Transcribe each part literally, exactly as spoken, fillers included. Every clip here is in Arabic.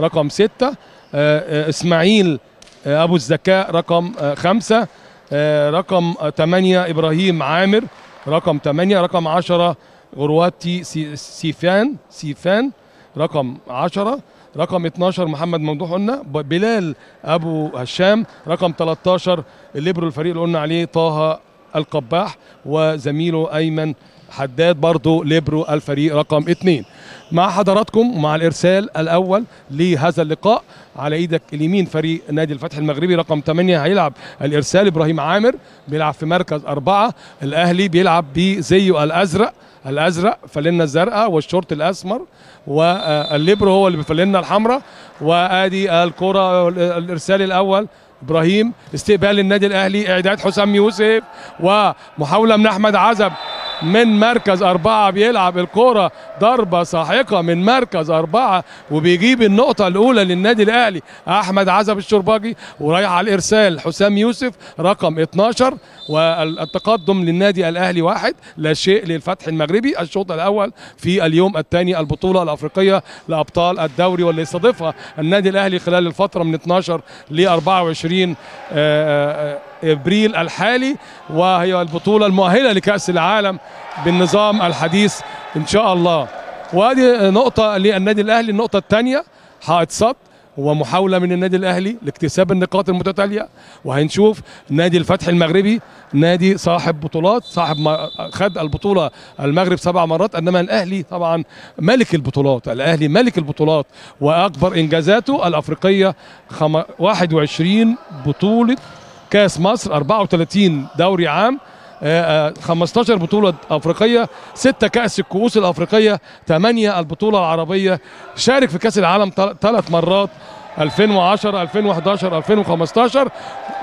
رقم ستة، اسماعيل ابو الذكاء رقم خمسة، رقم ثمانية ابراهيم عامر رقم ثمانية، رقم عشرة جرواتي سيفان سيفان رقم عشرة، رقم اتناشر محمد ممدوح قلنا، بلال ابو هشام، رقم تلتاشر الليبرو الفريق اللي قلنا عليه طه القباح وزميله ايمن حداد برضه ليبرو الفريق رقم اتنين. مع حضراتكم ومع الارسال الاول لهذا اللقاء، على ايدك اليمين فريق نادي الفتح المغربي رقم ثمانية هيلعب الارسال ابراهيم عامر بيلعب في مركز أربعة، الاهلي بيلعب بزيه الازرق الازرق فلنا الزرقاء والشورت الاسمر، والليبرو هو اللي بفلنا الحمراء. وادي الكره الارسال الاول ابراهيم، استقبال النادي الاهلي، اعداد حسام يوسف ومحاوله من احمد عزب من مركز أربعة، بيلعب الكرة ضربة ساحقة من مركز أربعة وبيجيب النقطة الأولى للنادي الأهلي أحمد عزب الشرباجي، ورايح على الإرسال حسام يوسف رقم اتناشر، والتقدم للنادي الأهلي واحد لا شيء للفتح المغربي. الشوط الأول في اليوم الثاني البطولة الأفريقية لأبطال الدوري، واللي يستضيفها النادي الأهلي خلال الفترة من اتناشر ل أربعة وعشرين آآ آآ ابريل الحالي، وهي البطوله المؤهله لكاس العالم بالنظام الحديث ان شاء الله. وادي نقطه للنادي الاهلي، النقطه الثانيه هتصد ومحاوله من النادي الاهلي لاكتساب النقاط المتتاليه، وهنشوف نادي الفتح المغربي نادي صاحب بطولات، صاحب خد البطوله المغرب سبع مرات، انما الاهلي طبعا ملك البطولات، الاهلي ملك البطولات واكبر انجازاته الافريقيه واحد وعشرين بطوله كاس مصر، أربعة وثلاثين دوري عام، خمستاشر بطولة أفريقية، ستة كأس الكؤوس الأفريقية، ثمانية البطولة العربية، شارك في كأس العالم ثلاث مرات ألفين وعشرة ألفين وحداشر ألفين وخمستاشر،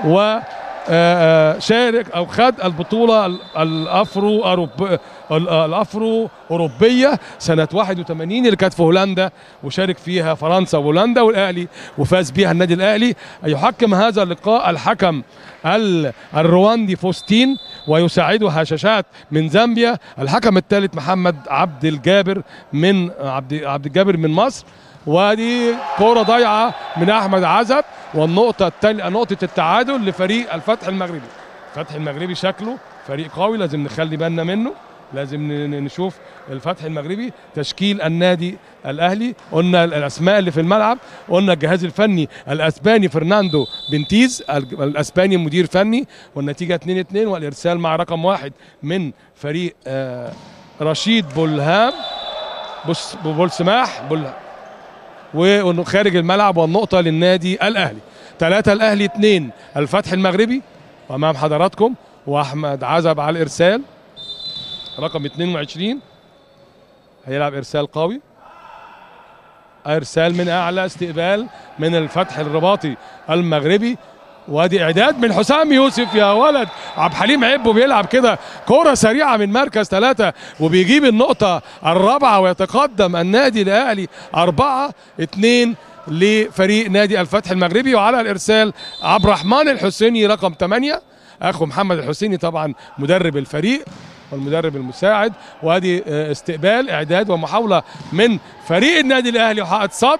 وشارك أو خد البطولة الأفرو أوروبية الافرو اوروبيه سنه واحد وثمانين اللي كانت في هولندا، وشارك فيها فرنسا وهولندا والاهلي وفاز بيها النادي الاهلي. يحكم هذا اللقاء الحكم الرواندي فوستين، ويساعده هشاشات من زامبيا، الحكم الثالث محمد عبد الجابر من عبد عبد الجابر من مصر. ودي كوره ضايعه من احمد عزب، والنقطه الثانيه نقطه التعادل لفريق الفتح المغربي. الفتح المغربي شكله فريق قوي، لازم نخلي بالنا منه، لازم نشوف الفتح المغربي تشكيل النادي الاهلي. قلنا الاسماء اللي في الملعب، قلنا الجهاز الفني الاسباني فرناندو بنتيز الاسباني مدير فني، والنتيجه اتنين اتنين، والارسال مع رقم واحد من فريق رشيد بولهام بولسماح بول، وخارج الملعب، والنقطه للنادي الاهلي ثلاثة الاهلي اتنين الفتح المغربي. وامام حضراتكم واحمد عزب على الارسال رقم اتنين وعشرين هيلعب ارسال قوي، ارسال من اعلى، استقبال من الفتح الرباطي المغربي، وادي اعداد من حسام يوسف يا ولد، عبد الحليم عبو بيلعب كده كرة سريعه من مركز ثلاثة وبيجيب النقطه الرابعه، ويتقدم النادي الاهلي أربعة اتنين لفريق نادي الفتح المغربي. وعلى الارسال عبد الرحمن الحسيني رقم ثمانية اخو محمد الحسيني طبعا مدرب الفريق والمدرب المساعد، وادي استقبال اعداد ومحاوله من فريق النادي الاهلي وهتصد،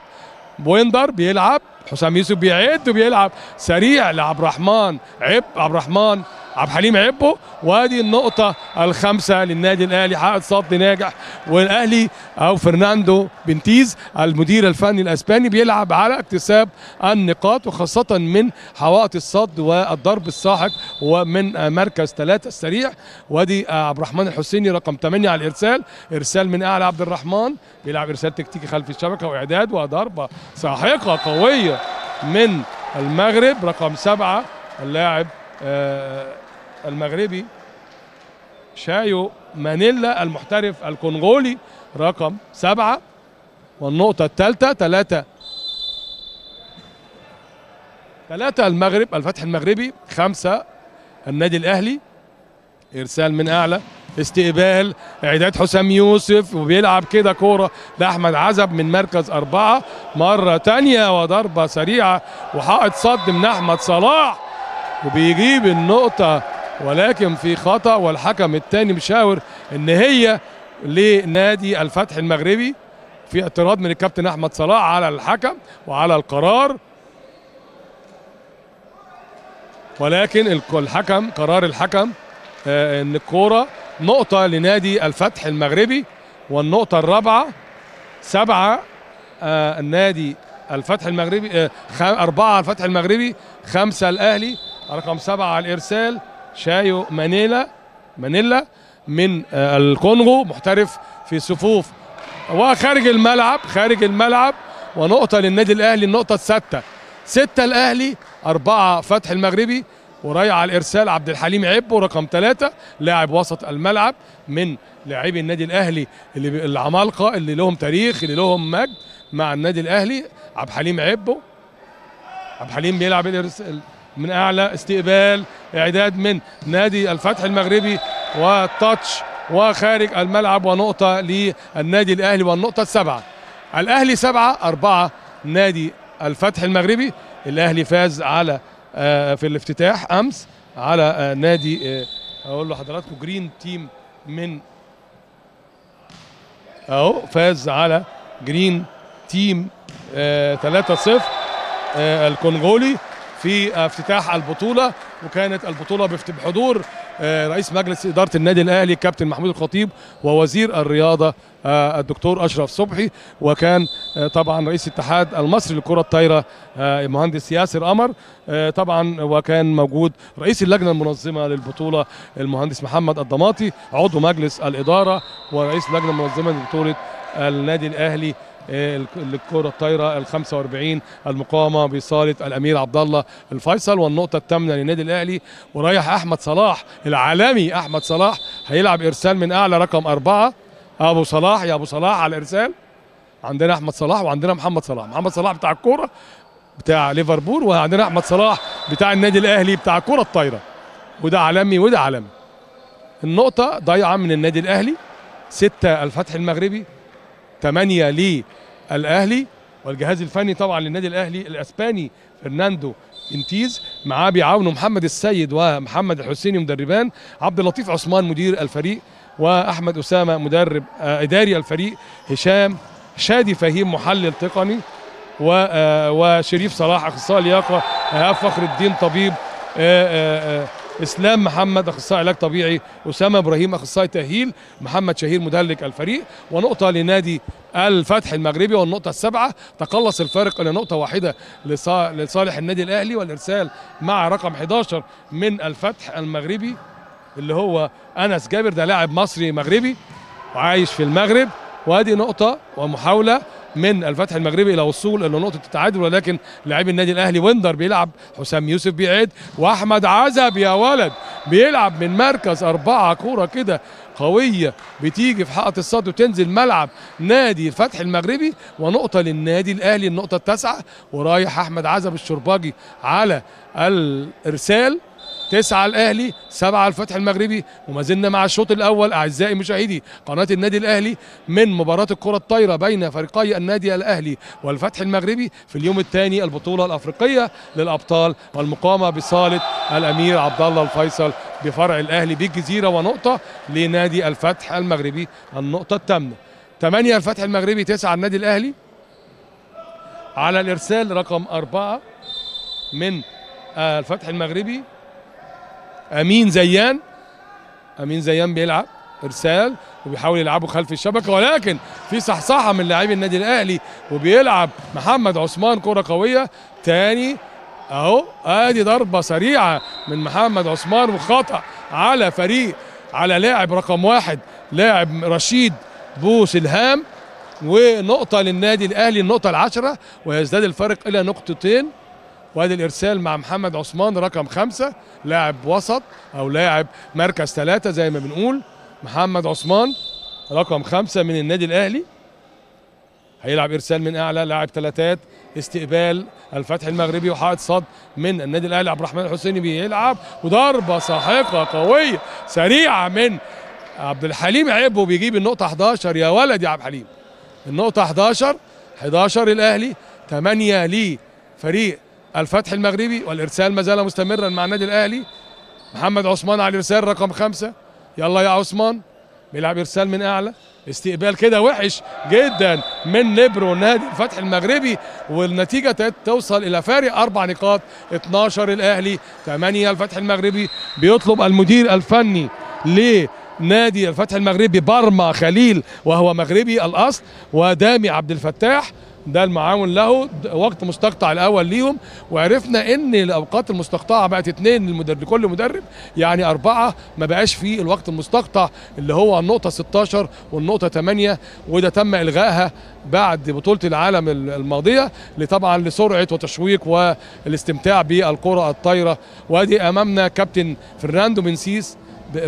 ويندر بيلعب، حسام يوسف بيعد وبيلعب سريع لعبد الرحمن عب عبد الرحمن عبد الحليم عبو، وادي النقطه الخامسه للنادي الاهلي هتصد ناجح، والاهلي او فرناندو بنتيز المدير الفني الاسباني بيلعب على اكتساب النقاط، وخاصه من حوائط الصد والضرب الساحق ومن مركز ثلاثة السريع. وادي عبد الرحمن الحسيني رقم ثمانية على الارسال، ارسال من اعلى عبد الرحمن بيلعب ارسال تكتيكي خلف الشبكه واعداد وضربه ساحقه قويه من المغرب رقم سبعة اللاعب المغربي شايو مانيلا المحترف الكونغولي رقم سبعة. والنقطة الثالثة ثلاثة ثلاثة المغرب الفتح المغربي خمسة النادي الأهلي، إرسال من أعلى، استقبال إعداد حسام يوسف وبيلعب كده كورة لأحمد عزب من مركز أربعة مرة تانية وضربة سريعة وحائط صد من أحمد صلاح وبيجيب النقطة، ولكن في خطأ، والحكم الثاني مشاور ان هي لنادي الفتح المغربي في اعتراض من الكابتن احمد صلاح على الحكم وعلى القرار، ولكن الحكم قرار الحكم ان الكوره نقطه لنادي الفتح المغربي، والنقطه الرابعه سبعه النادي الفتح المغربي، اربعه الفتح المغربي، خمسه الاهلي، رقم سبعه على الارسال شايو مانيلا مانيلا من الكونغو، محترف في صفوف وخارج الملعب خارج الملعب ونقطه للنادي الاهلي، النقطه السادسه سته الاهلي، اربعه فتح المغربي، ورايح على الارسال عبد الحليم عبو رقم ثلاثه لاعب وسط الملعب من لاعبي النادي الاهلي اللي العمالقه اللي لهم تاريخ اللي لهم مجد مع النادي الاهلي. عبد الحليم عبو عبد الحليم بيلعب الارسال من اعلى، استقبال اعداد من نادي الفتح المغربي وتاتش وخارج الملعب، ونقطه للنادي الاهلي والنقطه السبعه. الاهلي سبعه اربعه نادي الفتح المغربي. الاهلي فاز على في الافتتاح امس على نادي، اقول له حضراتكم جرين تيم من اهو، فاز على جرين تيم ثلاثة صفر الكونغولي في افتتاح البطوله، وكانت البطوله بحضور رئيس مجلس اداره النادي الاهلي الكابتن محمود الخطيب ووزير الرياضه الدكتور اشرف صبحي، وكان طبعا رئيس الاتحاد المصري للكره الطايره المهندس ياسر قمر طبعا، وكان موجود رئيس اللجنه المنظمه للبطوله المهندس محمد الضماطي، عضو مجلس الاداره ورئيس اللجنه المنظمه لبطوله النادي الاهلي للكره الطايره ال خمسة وأربعين المقامه بصاله الامير عبد الله الفيصل، والنقطه الثامنه للنادي الاهلي. ورايح احمد صلاح العالمي، احمد صلاح هيلعب ارسال من اعلى رقم اربعه، ابو صلاح يا ابو صلاح على الارسال. عندنا احمد صلاح وعندنا محمد صلاح، محمد صلاح بتاع الكوره بتاع ليفربول، وعندنا احمد صلاح بتاع النادي الاهلي بتاع الكره الطايره، وده عالمي وده عالمي. النقطه ضايعه من النادي الاهلي، سته الفتح المغربي، ثمانية للأهلي، والجهاز الفني طبعا للنادي الأهلي الأسباني فرناندو بنتيز، معاه بيعاونه محمد السيد ومحمد الحسيني مدربان، عبد اللطيف عثمان مدير الفريق، وأحمد أسامة مدرب إداري الفريق، هشام شادي فهيم محلل تقني، وشريف صلاح أخصائي لياقة، إيهاب فخر الدين طبيب، اسلام محمد اخصائي علاج طبيعي، اسامه ابراهيم اخصائي تاهيل، محمد شهير مدلك الفريق، ونقطه لنادي الفتح المغربي والنقطه السابعه. تقلص الفارق الى نقطه واحده لصالح النادي الاهلي، والارسال مع رقم احد عشر من الفتح المغربي اللي هو انس جابر، ده لاعب مصري مغربي وعايش في المغرب، وادي نقطه ومحاوله من الفتح المغربي الى وصول الى نقطه التعادل، ولكن لاعب النادي الاهلي ويندر بيلعب، حسام يوسف بيعيد، واحمد عزب يا ولد بيلعب من مركز اربعه، كوره كده قويه بتيجي في حائط الصد وتنزل ملعب نادي الفتح المغربي، ونقطه للنادي الاهلي النقطه التاسعه. ورايح احمد عزب الشرباجي على الارسال، تسعة الأهلي، سبعة الفتح المغربي. وما زلنا مع الشوط الأول أعزائي مشاهدي قناة النادي الأهلي من مباراة الكرة الطايرة بين فريقي النادي الأهلي والفتح المغربي في اليوم الثاني البطولة الأفريقية للأبطال، والمقامة بصالة الأمير عبد الله الفيصل بفرع الأهلي بالجزيرة، ونقطة لنادي الفتح المغربي النقطة الثامنة. ثمانية الفتح المغربي، تسعة النادي الأهلي، على الإرسال رقم أربعة من الفتح المغربي امين زيان، امين زيان بيلعب ارسال وبيحاول يلعبه خلف الشبكه، ولكن في صحصحه من لاعبي النادي الاهلي، وبيلعب محمد عثمان كره قويه تاني اهو، ادي ضربه سريعه من محمد عثمان وخطا على فريق على لاعب رقم واحد لاعب رشيد بوسلهام، ونقطه للنادي الاهلي النقطه العشره، ويزداد الفرق الى نقطتين. وادي الارسال مع محمد عثمان رقم خمسه لاعب وسط او لاعب مركز ثلاثه زي ما بنقول، محمد عثمان رقم خمسه من النادي الاهلي هيلعب ارسال من اعلى، لاعب ثلاثات، استقبال الفتح المغربي وحائط صد من النادي الاهلي، عبد الرحمن الحسيني بيلعب، وضربه ساحقه قويه سريعه من عبد الحليم عبو بيجيب النقطه احد عشر يا ولد يا عبد الحليم، النقطه احد عشر الاهلي، ثمانية ليه فريق الفتح المغربي، والارسال ما زال مستمرا مع النادي الاهلي. محمد عثمان على الارسال رقم خمسه، يلا يا عثمان بيلعب ارسال من اعلى، استقبال كده وحش جدا من نبرو نادي الفتح المغربي، والنتيجه توصل الى فارق اربع نقاط، اثناشر الاهلي ثمانية الفتح المغربي. بيطلب المدير الفني لنادي الفتح المغربي برما خليل وهو مغربي الاصل ودامي عبد الفتاح ده المعاون له وقت مستقطع الاول ليهم، وعرفنا ان الاوقات المستقطعه بقت اثنين للمدرب لكل مدرب، يعني اربعه، ما بقاش في الوقت المستقطع اللي هو النقطه ستاشر والنقطه ثمانية، وده تم الغائها بعد بطوله العالم الماضيه لطبعا لسرعه وتشويق والاستمتاع بالكره الطايره. وادي امامنا كابتن فرناندو بنسيس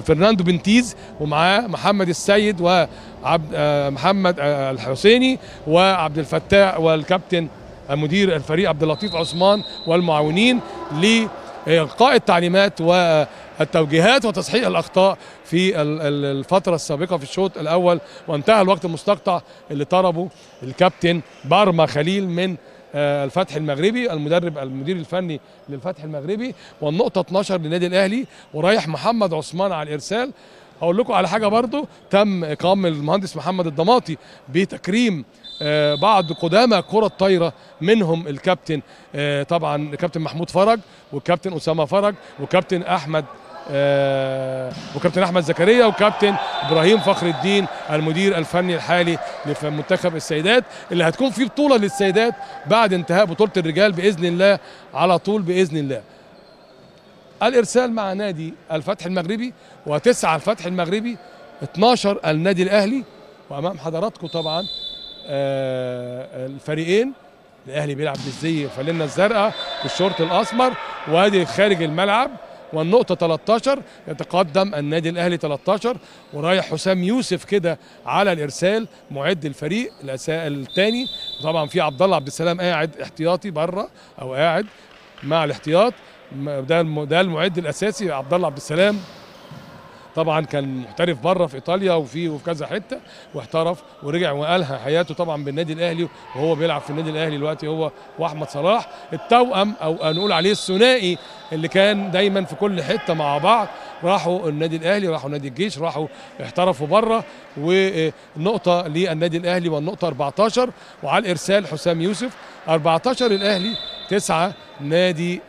فرناندو بنتيز ومعاه محمد السيد وعبد محمد الحسيني وعبد الفتاح والكابتن مدير الفريق عبد اللطيف عثمان والمعاونين لإلقاء التعليمات والتوجيهات وتصحيح الأخطاء في الفترة السابقة في الشوط الأول. وانتهى الوقت المستقطع اللي طلبه الكابتن برما خليل من الفتح المغربي المدرب المدير الفني للفتح المغربي، والنقطه اثناشر للنادي الاهلي. ورايح محمد عثمان على الارسال. هقول لكم على حاجه برضو، تم اقام المهندس محمد الدماطي بتكريم بعض قدامى الكره الطايره، منهم الكابتن طبعا الكابتن محمود فرج والكابتن اسامه فرج وكابتن احمد وكابتن احمد زكريا وكابتن ابراهيم فخر الدين المدير الفني الحالي لمنتخب السيدات، اللي هتكون في بطوله للسيدات بعد انتهاء بطوله الرجال باذن الله على طول باذن الله. الارسال مع نادي الفتح المغربي وتسعه الفتح المغربي اثناشر النادي الاهلي. وامام حضراتكم طبعا الفريقين، الاهلي بيلعب بالزي الفانلة الزرقاء والشورت الاسمر، وادي خارج الملعب. والنقطة تلتاشر يتقدم النادي الأهلي تلتاشر. ورايح حسام يوسف كده على الإرسال معد الفريق الثاني، طبعا في عبد الله عبد السلام قاعد احتياطي بره أو قاعد مع الاحتياط، ده المعد الأساسي عبد الله عبد السلام، طبعا كان محترف بره في ايطاليا وفي وفي كذا حته واحترف ورجع وقالها حياته طبعا بالنادي الاهلي، وهو بيلعب في النادي الاهلي دلوقتي هو واحمد صلاح التوأم او نقول عليه الثنائي اللي كان دايما في كل حته مع بعض. راحوا النادي الاهلي راحوا نادي الجيش راحوا احترفوا بره، والنقطه للنادي الاهلي والنقطه اربعتاشر. وعلى الارسال حسام يوسف اربعتاشر الاهلي تسعة نادي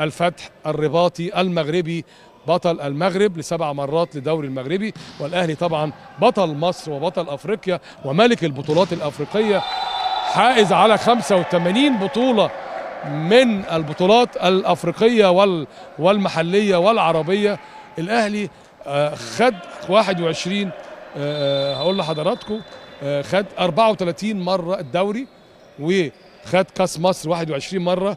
الفتح الرباطي المغربي بطل المغرب لسبع مرات لدوري المغربي، والاهلي طبعا بطل مصر وبطل افريقيا وملك البطولات الافريقيه، حائز على خمسة وثمانين بطوله من البطولات الافريقيه والمحليه والعربيه. الاهلي خد واحد وعشرين، هقول لحضراتكم خد اربعة وثلاثين مره الدوري، وخد كاس مصر واحد وعشرين مره،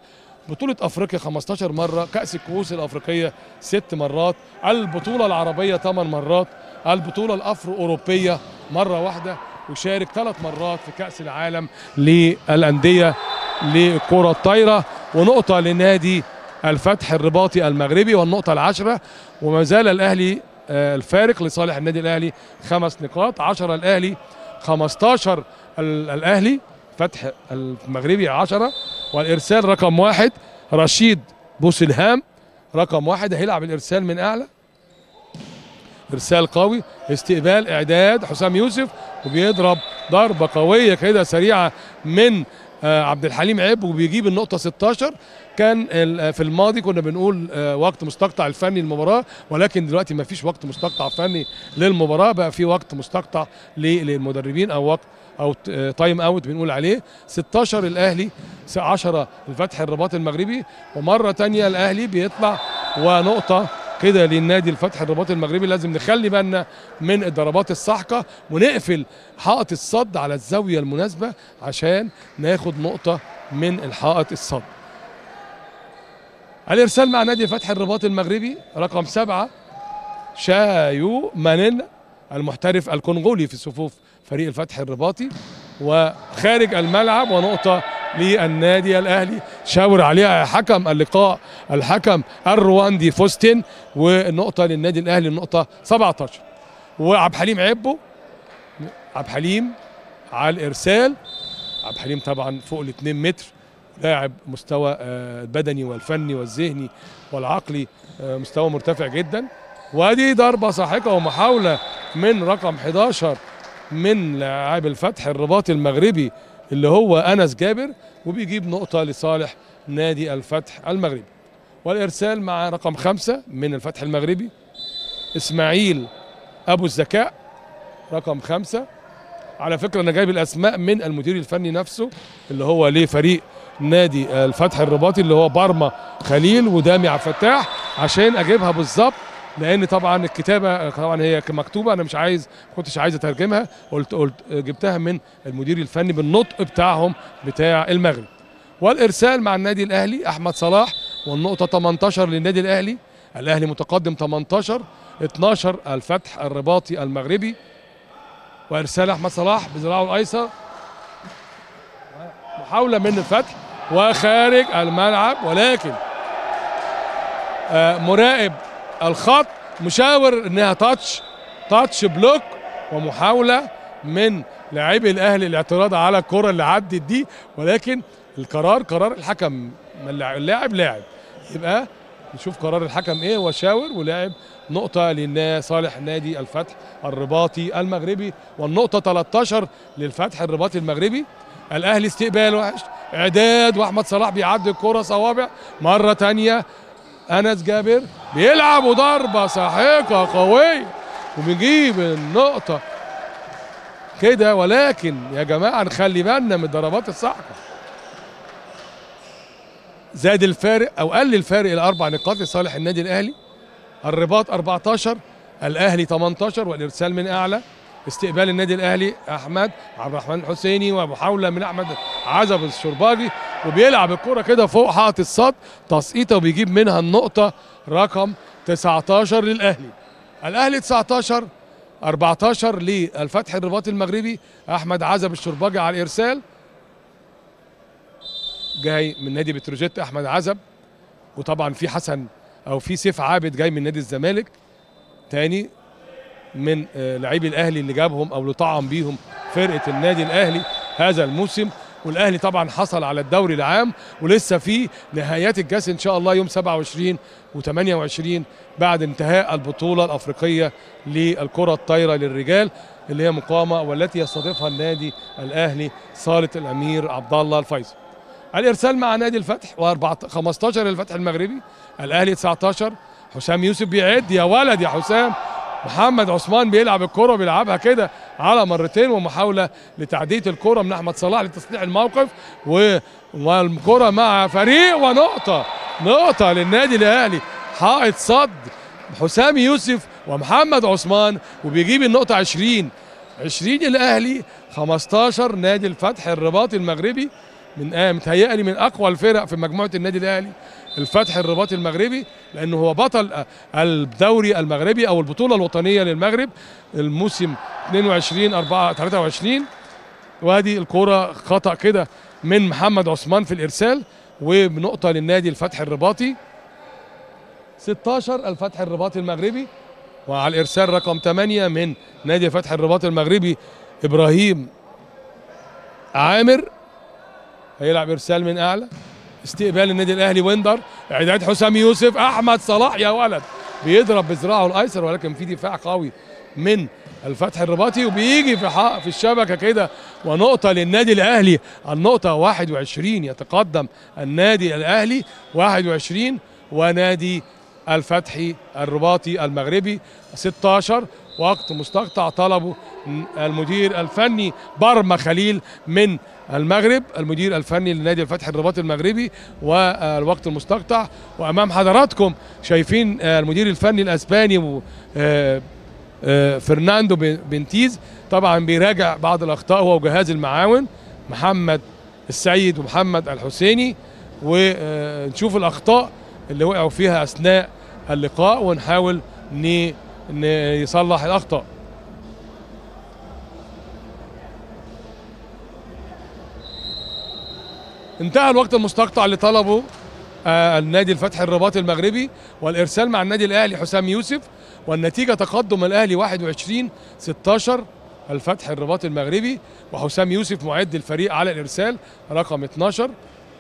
بطولة افريقيا خمستاشر مرة، كأس الكؤوس الافريقية ست مرات، البطولة العربية ثمان مرات، البطولة الافرو اوروبية مرة واحدة، وشارك ثلاث مرات في كأس العالم للأندية للكرة الطايرة. ونقطة لنادي الفتح الرباطي المغربي والنقطة العشرة. وما زال الأهلي الفارق لصالح النادي الأهلي خمس نقاط، عشرة الأهلي خمستاشر الأهلي فتح المغربي عشرة. والارسال رقم واحد رشيد بوسلهام رقم واحد هيلعب الارسال من اعلى، ارسال قوي، استقبال، اعداد حسام يوسف وبيضرب ضربه قويه كده سريعه من عبد الحليم عبو وبيجيب النقطه ستاشر. كان في الماضي كنا بنقول وقت مستقطع الفني للمباراه، ولكن دلوقتي ما فيش وقت مستقطع فني للمباراه، بقى في وقت مستقطع للمدربين او وقت او تايم اوت بنقول عليه. ستاشر الاهلي عشرة الفتح الرباطي المغربي. ومره ثانيه الاهلي بيطلع ونقطه كده للنادي الفتح الرباطي المغربي. لازم نخلي بالنا من الضربات الساحقه ونقفل حائط الصد على الزاويه المناسبه عشان ناخد نقطه من الحائط الصد. الارسال مع نادي الفتح الرباطي المغربي رقم سبعة شايو مانيلا المحترف الكونغولي في صفوف فريق الفتح الرباطي وخارج الملعب. ونقطه للنادي الاهلي شاور عليها حكم اللقاء الحكم الرواندي فوستين، والنقطه للنادي الاهلي النقطه سبعتاشر. وعبد الحليم عبو عبد الحليم على الارسال، عبد الحليم طبعا فوق ال اتنين متر، لاعب مستوى البدني والفني والذهني والعقلي مستوى مرتفع جدا. ودي ضربه ساحقه ومحاوله من رقم حداشر من لاعب الفتح الرباطي المغربي اللي هو أنس جابر، وبيجيب نقطة لصالح نادي الفتح المغربي. والإرسال مع رقم خمسة من الفتح المغربي إسماعيل أبو الذكاء، رقم خمسة. على فكرة أنا جايب الأسماء من المدير الفني نفسه اللي هو لفريق نادي الفتح الرباطي اللي هو برما خليل ودامي عبد الفتاح عشان أجيبها بالظبط، لأن طبعا الكتابة طبعا هي مكتوبة، أنا مش عايز كنتش عايز أترجمها، قلت قلت جبتها من المدير الفني بالنطق بتاعهم بتاع المغرب. والإرسال مع النادي الأهلي أحمد صلاح، والنقطة تمنتاشر للنادي الأهلي. الأهلي متقدم تمنتاشر اتناشر الفتح الرباطي المغربي. وارسال احمد صلاح بذراعه الايسر، محاوله من الفتح وخارج الملعب، ولكن مراقب الخط مشاور انها تاتش تاتش بلوك، ومحاوله من لاعبي الاهلي الاعتراض على الكره اللي عدت دي، ولكن القرار قرار الحكم. اللاعب لاعب، يبقى نشوف قرار الحكم ايه، وشاور ولاعب. نقطة لصالح نادي الفتح الرباطي المغربي، والنقطة تلتاشر للفتح الرباطي المغربي. الأهلي استقبال وحش، إعداد، وأحمد صلاح بيعدي الكرة صوابع مرة تانية. أنس جابر بيلعب وضربة ساحقة قوية وبيجيب النقطة كده، ولكن يا جماعة نخلي بالنا من الضربات الصاحقة. زاد الفارق أو قل الفارق الأربع نقاط لصالح النادي الأهلي. الرباط أربعتاشر الاهلي تمنتاشر. والارسال من اعلى، استقبال النادي الاهلي احمد عبد الرحمن الحسيني، ومحاوله من احمد عزب الشرباجي، وبيلعب الكره كده فوق حائط الصد تسقيطه، وبيجيب منها النقطه رقم تسعتاشر للاهلي. الاهلي تسعتاشر أربعتاشر للفتح الرباطي المغربي. احمد عزب الشرباجي على الارسال، جاي من نادي بتروجيت احمد عزب، وطبعا في حسن او في سيف عابد جاي من نادي الزمالك، تاني من لاعبي الاهلي اللي جابهم او اللي طعم بيهم فرقه النادي الاهلي هذا الموسم. والاهلي طبعا حصل على الدوري العام، ولسه في نهايات الكاس ان شاء الله يوم سبعة وعشرين وتمانية وعشرين بعد انتهاء البطوله الافريقيه للكره الطايره للرجال، اللي هي مقامه والتي يستضيفها النادي الاهلي صاله الامير عبد الله الفيصل. الارسال مع نادي الفتح وخمستاشر للفتح المغربي. الاهلي تسعتاشر حسام يوسف بيعد، يا ولد يا حسام، محمد عثمان بيلعب الكره وبيلعبها كده على مرتين، ومحاوله لتعديه الكره من احمد صلاح لتصنيع الموقف، والكره مع فريق، ونقطه نقطه للنادي الاهلي. حائط صد حسام يوسف ومحمد عثمان، وبيجيب النقطه عشرين عشرين الاهلي خمستاشر نادي الفتح الرباطي المغربي. من آه متهيألي من أقوى الفرق في مجموعة النادي الأهلي الفتح الرباطي المغربي، لأنه هو بطل الدوري المغربي أو البطولة الوطنية للمغرب الموسم اتنين وعشرين أربعة تلاتة وعشرين. وهذه الكرة خطأ كده من محمد عثمان في الإرسال، وبنقطة للنادي الفتح الرباطي. ستاشر الفتح الرباطي المغربي، وعلى الإرسال رقم تمانية من نادي الفتح الرباطي المغربي إبراهيم عامر، هيلعب ارسال من اعلى، استقبال النادي الاهلي ويندر، اعداد حسام يوسف، احمد صلاح يا ولد بيضرب بذراعه الايسر، ولكن في دفاع قوي من الفتح الرباطي، وبيجي في حق في الشبكه كده، ونقطه للنادي الاهلي. النقطه واحد وعشرين، يتقدم النادي الاهلي واحد وعشرين ونادي الفتحي الرباطي المغربي ستاشر. وقت مستقطع طلبه المدير الفني برما خليل من المغرب، المدير الفني لنادي الفتح الرباطي المغربي، والوقت المستقطع. وامام حضراتكم شايفين المدير الفني الاسباني فرناندو بنتيز، طبعا بيراجع بعض الاخطاء هو وجهاز المعاون محمد السيد ومحمد الحسيني، ونشوف الاخطاء اللي وقعوا فيها اثناء اللقاء، ونحاول ن ان يصلح الاخطاء. انتهى الوقت المستقطع اللي طلبه آه النادي الفتح الرباطي المغربي. والارسال مع النادي الاهلي حسام يوسف، والنتيجه تقدم الاهلي واحد وعشرين ستاشر الفتح الرباطي المغربي. وحسام يوسف معد الفريق على الارسال رقم اتناشر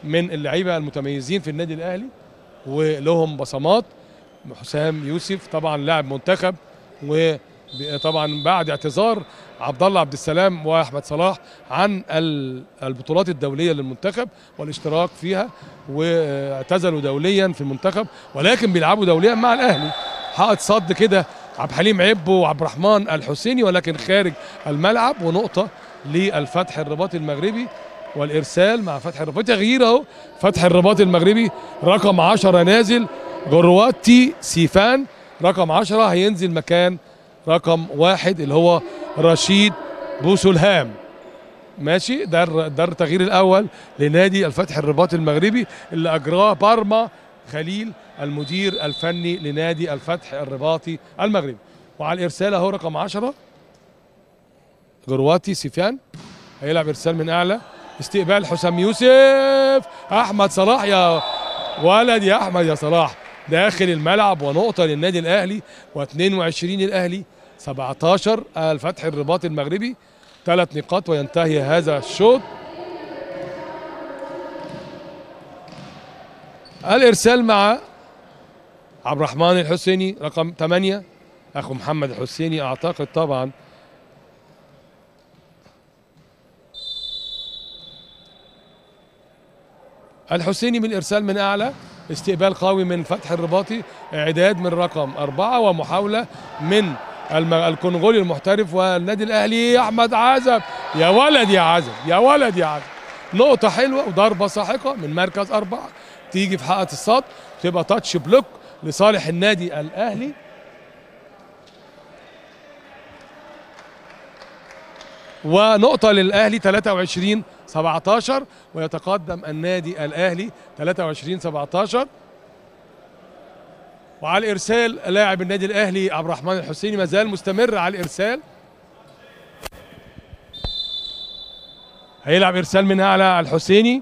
من اللعيبه المتميزين في النادي الاهلي ولهم بصمات. حسام يوسف طبعا لاعب منتخب، طبعا بعد اعتذار عبد الله عبد السلام واحمد صلاح عن البطولات الدوليه للمنتخب والاشتراك فيها، واعتزلوا دوليا في المنتخب ولكن بيلعبوا دوليا مع الاهلي. حقق صد كده عبد الحليم عبو وعبد الرحمن الحسيني ولكن خارج الملعب، ونقطه للفتح الرباطي المغربي والارسال مع فتح الرباطي. تغيير اهو، فتح الرباطي المغربي رقم عشرة نازل، جرواتي سيفان رقم عشرة هينزل مكان رقم واحد اللي هو رشيد بوسلهام. ماشي، ده ده التغيير الاول لنادي الفتح الرباطي المغربي اللي اجراه برما خليل المدير الفني لنادي الفتح الرباطي المغربي. وعلى الارسال اهو رقم عشرة جرواتي سفيان هيلعب ارسال من اعلى، استقبال حسام يوسف، احمد صلاح، يا ولد يا احمد يا صلاح داخل الملعب، ونقطه للنادي الاهلي واثنين وعشرين الاهلي سبعة عشر الفتح الرباطي المغربي، ثلاث نقاط وينتهي هذا الشوط. الارسال مع عبد الرحمن الحسيني رقم ثمانية اخو محمد الحسيني اعتقد طبعا. الحسيني من ارسال من اعلى، استقبال قوي من فتح الرباطي، اعداد من رقم أربعة ومحاولة من الكونغولي المحترف والنادي الاهلي احمد عزب. يا ولد يا عزب يا ولد يا عزب، نقطة حلوة وضربة ساحقة من مركز أربعة تيجي في حقة الصد، تبقى تاتش بلوك لصالح النادي الاهلي. ونقطة للأهلي ثلاثة وعشرين سبعة عشر ويتقدم النادي الأهلي ثلاثة وعشرين سبعة عشر. وعلى الإرسال لاعب النادي الأهلي عبد الرحمن الحسيني، مازال مستمر على الإرسال، هيلعب إرسال من أعلى الحسيني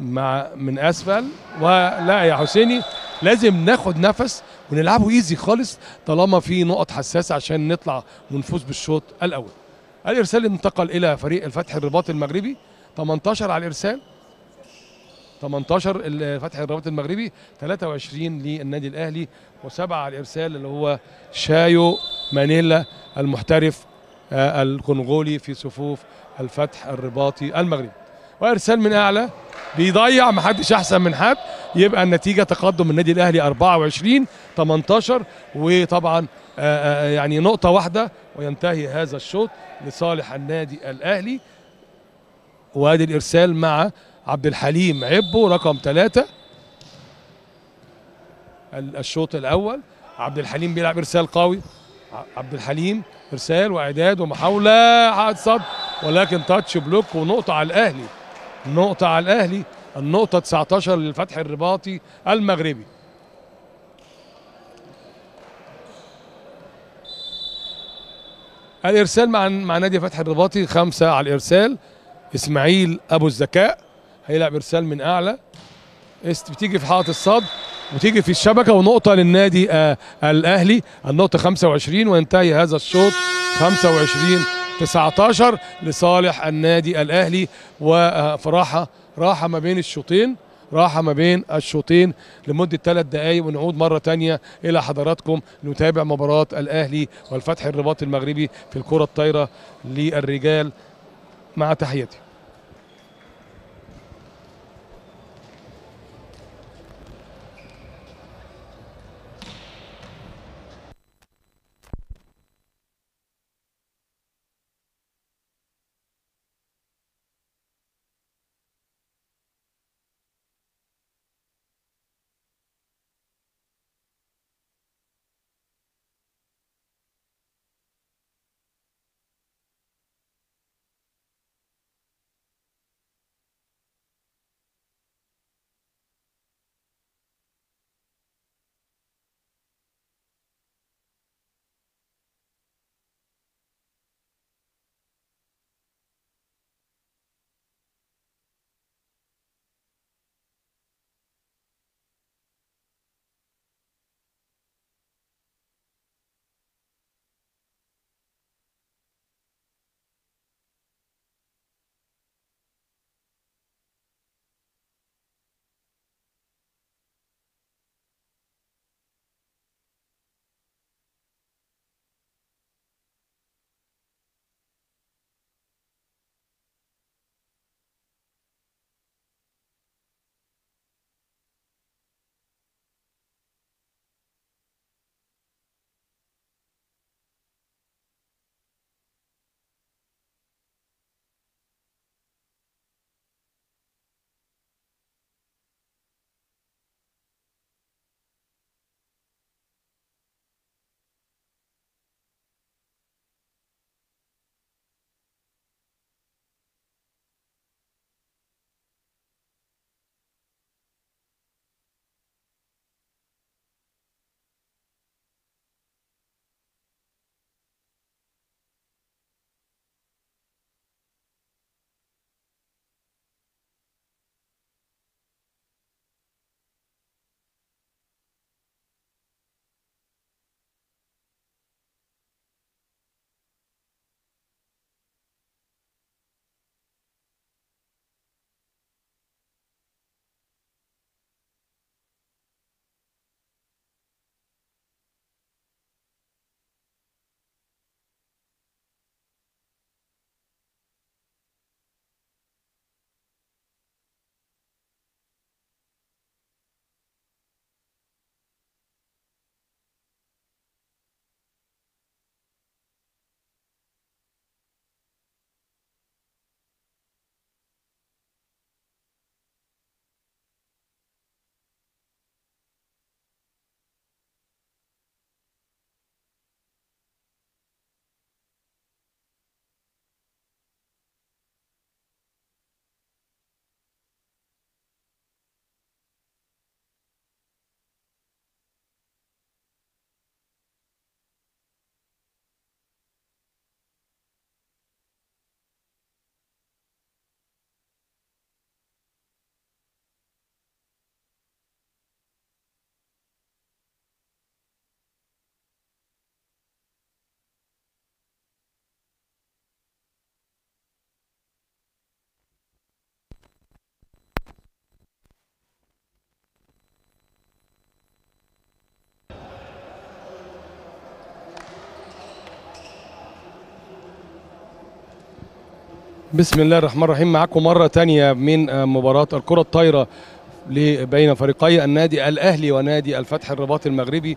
مع من أسفل، ولا يا حسيني لازم ناخد نفس ونلعبه إيزي خالص طالما في نقط حساسة عشان نطلع ونفوز بالشوط الأول. الارسال انتقل الى فريق الفتح الرباطي المغربي، ثمانية عشر على الارسال، ثمانية عشر الفتح الرباطي المغربي، ثلاثة وعشرين للنادي الاهلي، وسبعة على الارسال اللي هو شايو مانيلا المحترف الكونغولي في صفوف الفتح الرباطي المغربي. وارسال من اعلى بيضيع، محدش احسن من حد، يبقى النتيجه تقدم النادي الاهلي أربعة وعشرين ثمانية عشر وطبعا يعني نقطه واحده وينتهي هذا الشوط لصالح النادي الاهلي. وادي الارسال مع عبد الحليم عبو رقم ثلاثة الشوط الاول. عبد الحليم بيلعب ارسال قوي، عبد الحليم ارسال واعداد ومحاوله حقق صد ولكن تاتش بلوك، ونقطه على الاهلي، نقطه على الاهلي، النقطه تسعة عشر للفتح الرباطي المغربي. الارسال مع مع نادي فتح الرباطي خمسة على الارسال، اسماعيل ابو الذكاء هيلعب ارسال من اعلى، بتيجي في حائط الصد وتيجي في الشبكه، ونقطه للنادي آه الاهلي، النقطه خمسة وعشرين وينتهي هذا الشوط خمسة وعشرين تسعة عشر لصالح النادي الاهلي. وفراحه راحه ما بين الشوطين، راحه ما بين الشوطين لمده ثلاث دقائق، ونعود مره ثانيه الى حضراتكم نتابع مباراه الاهلي والفتح الرباطي المغربي في الكره الطايره للرجال مع تحياتي. بسم الله الرحمن الرحيم. معكم مرة تانية من مباراة الكرة الطايرة بين فريقي النادي الأهلي ونادي الفتح الرباطي المغربي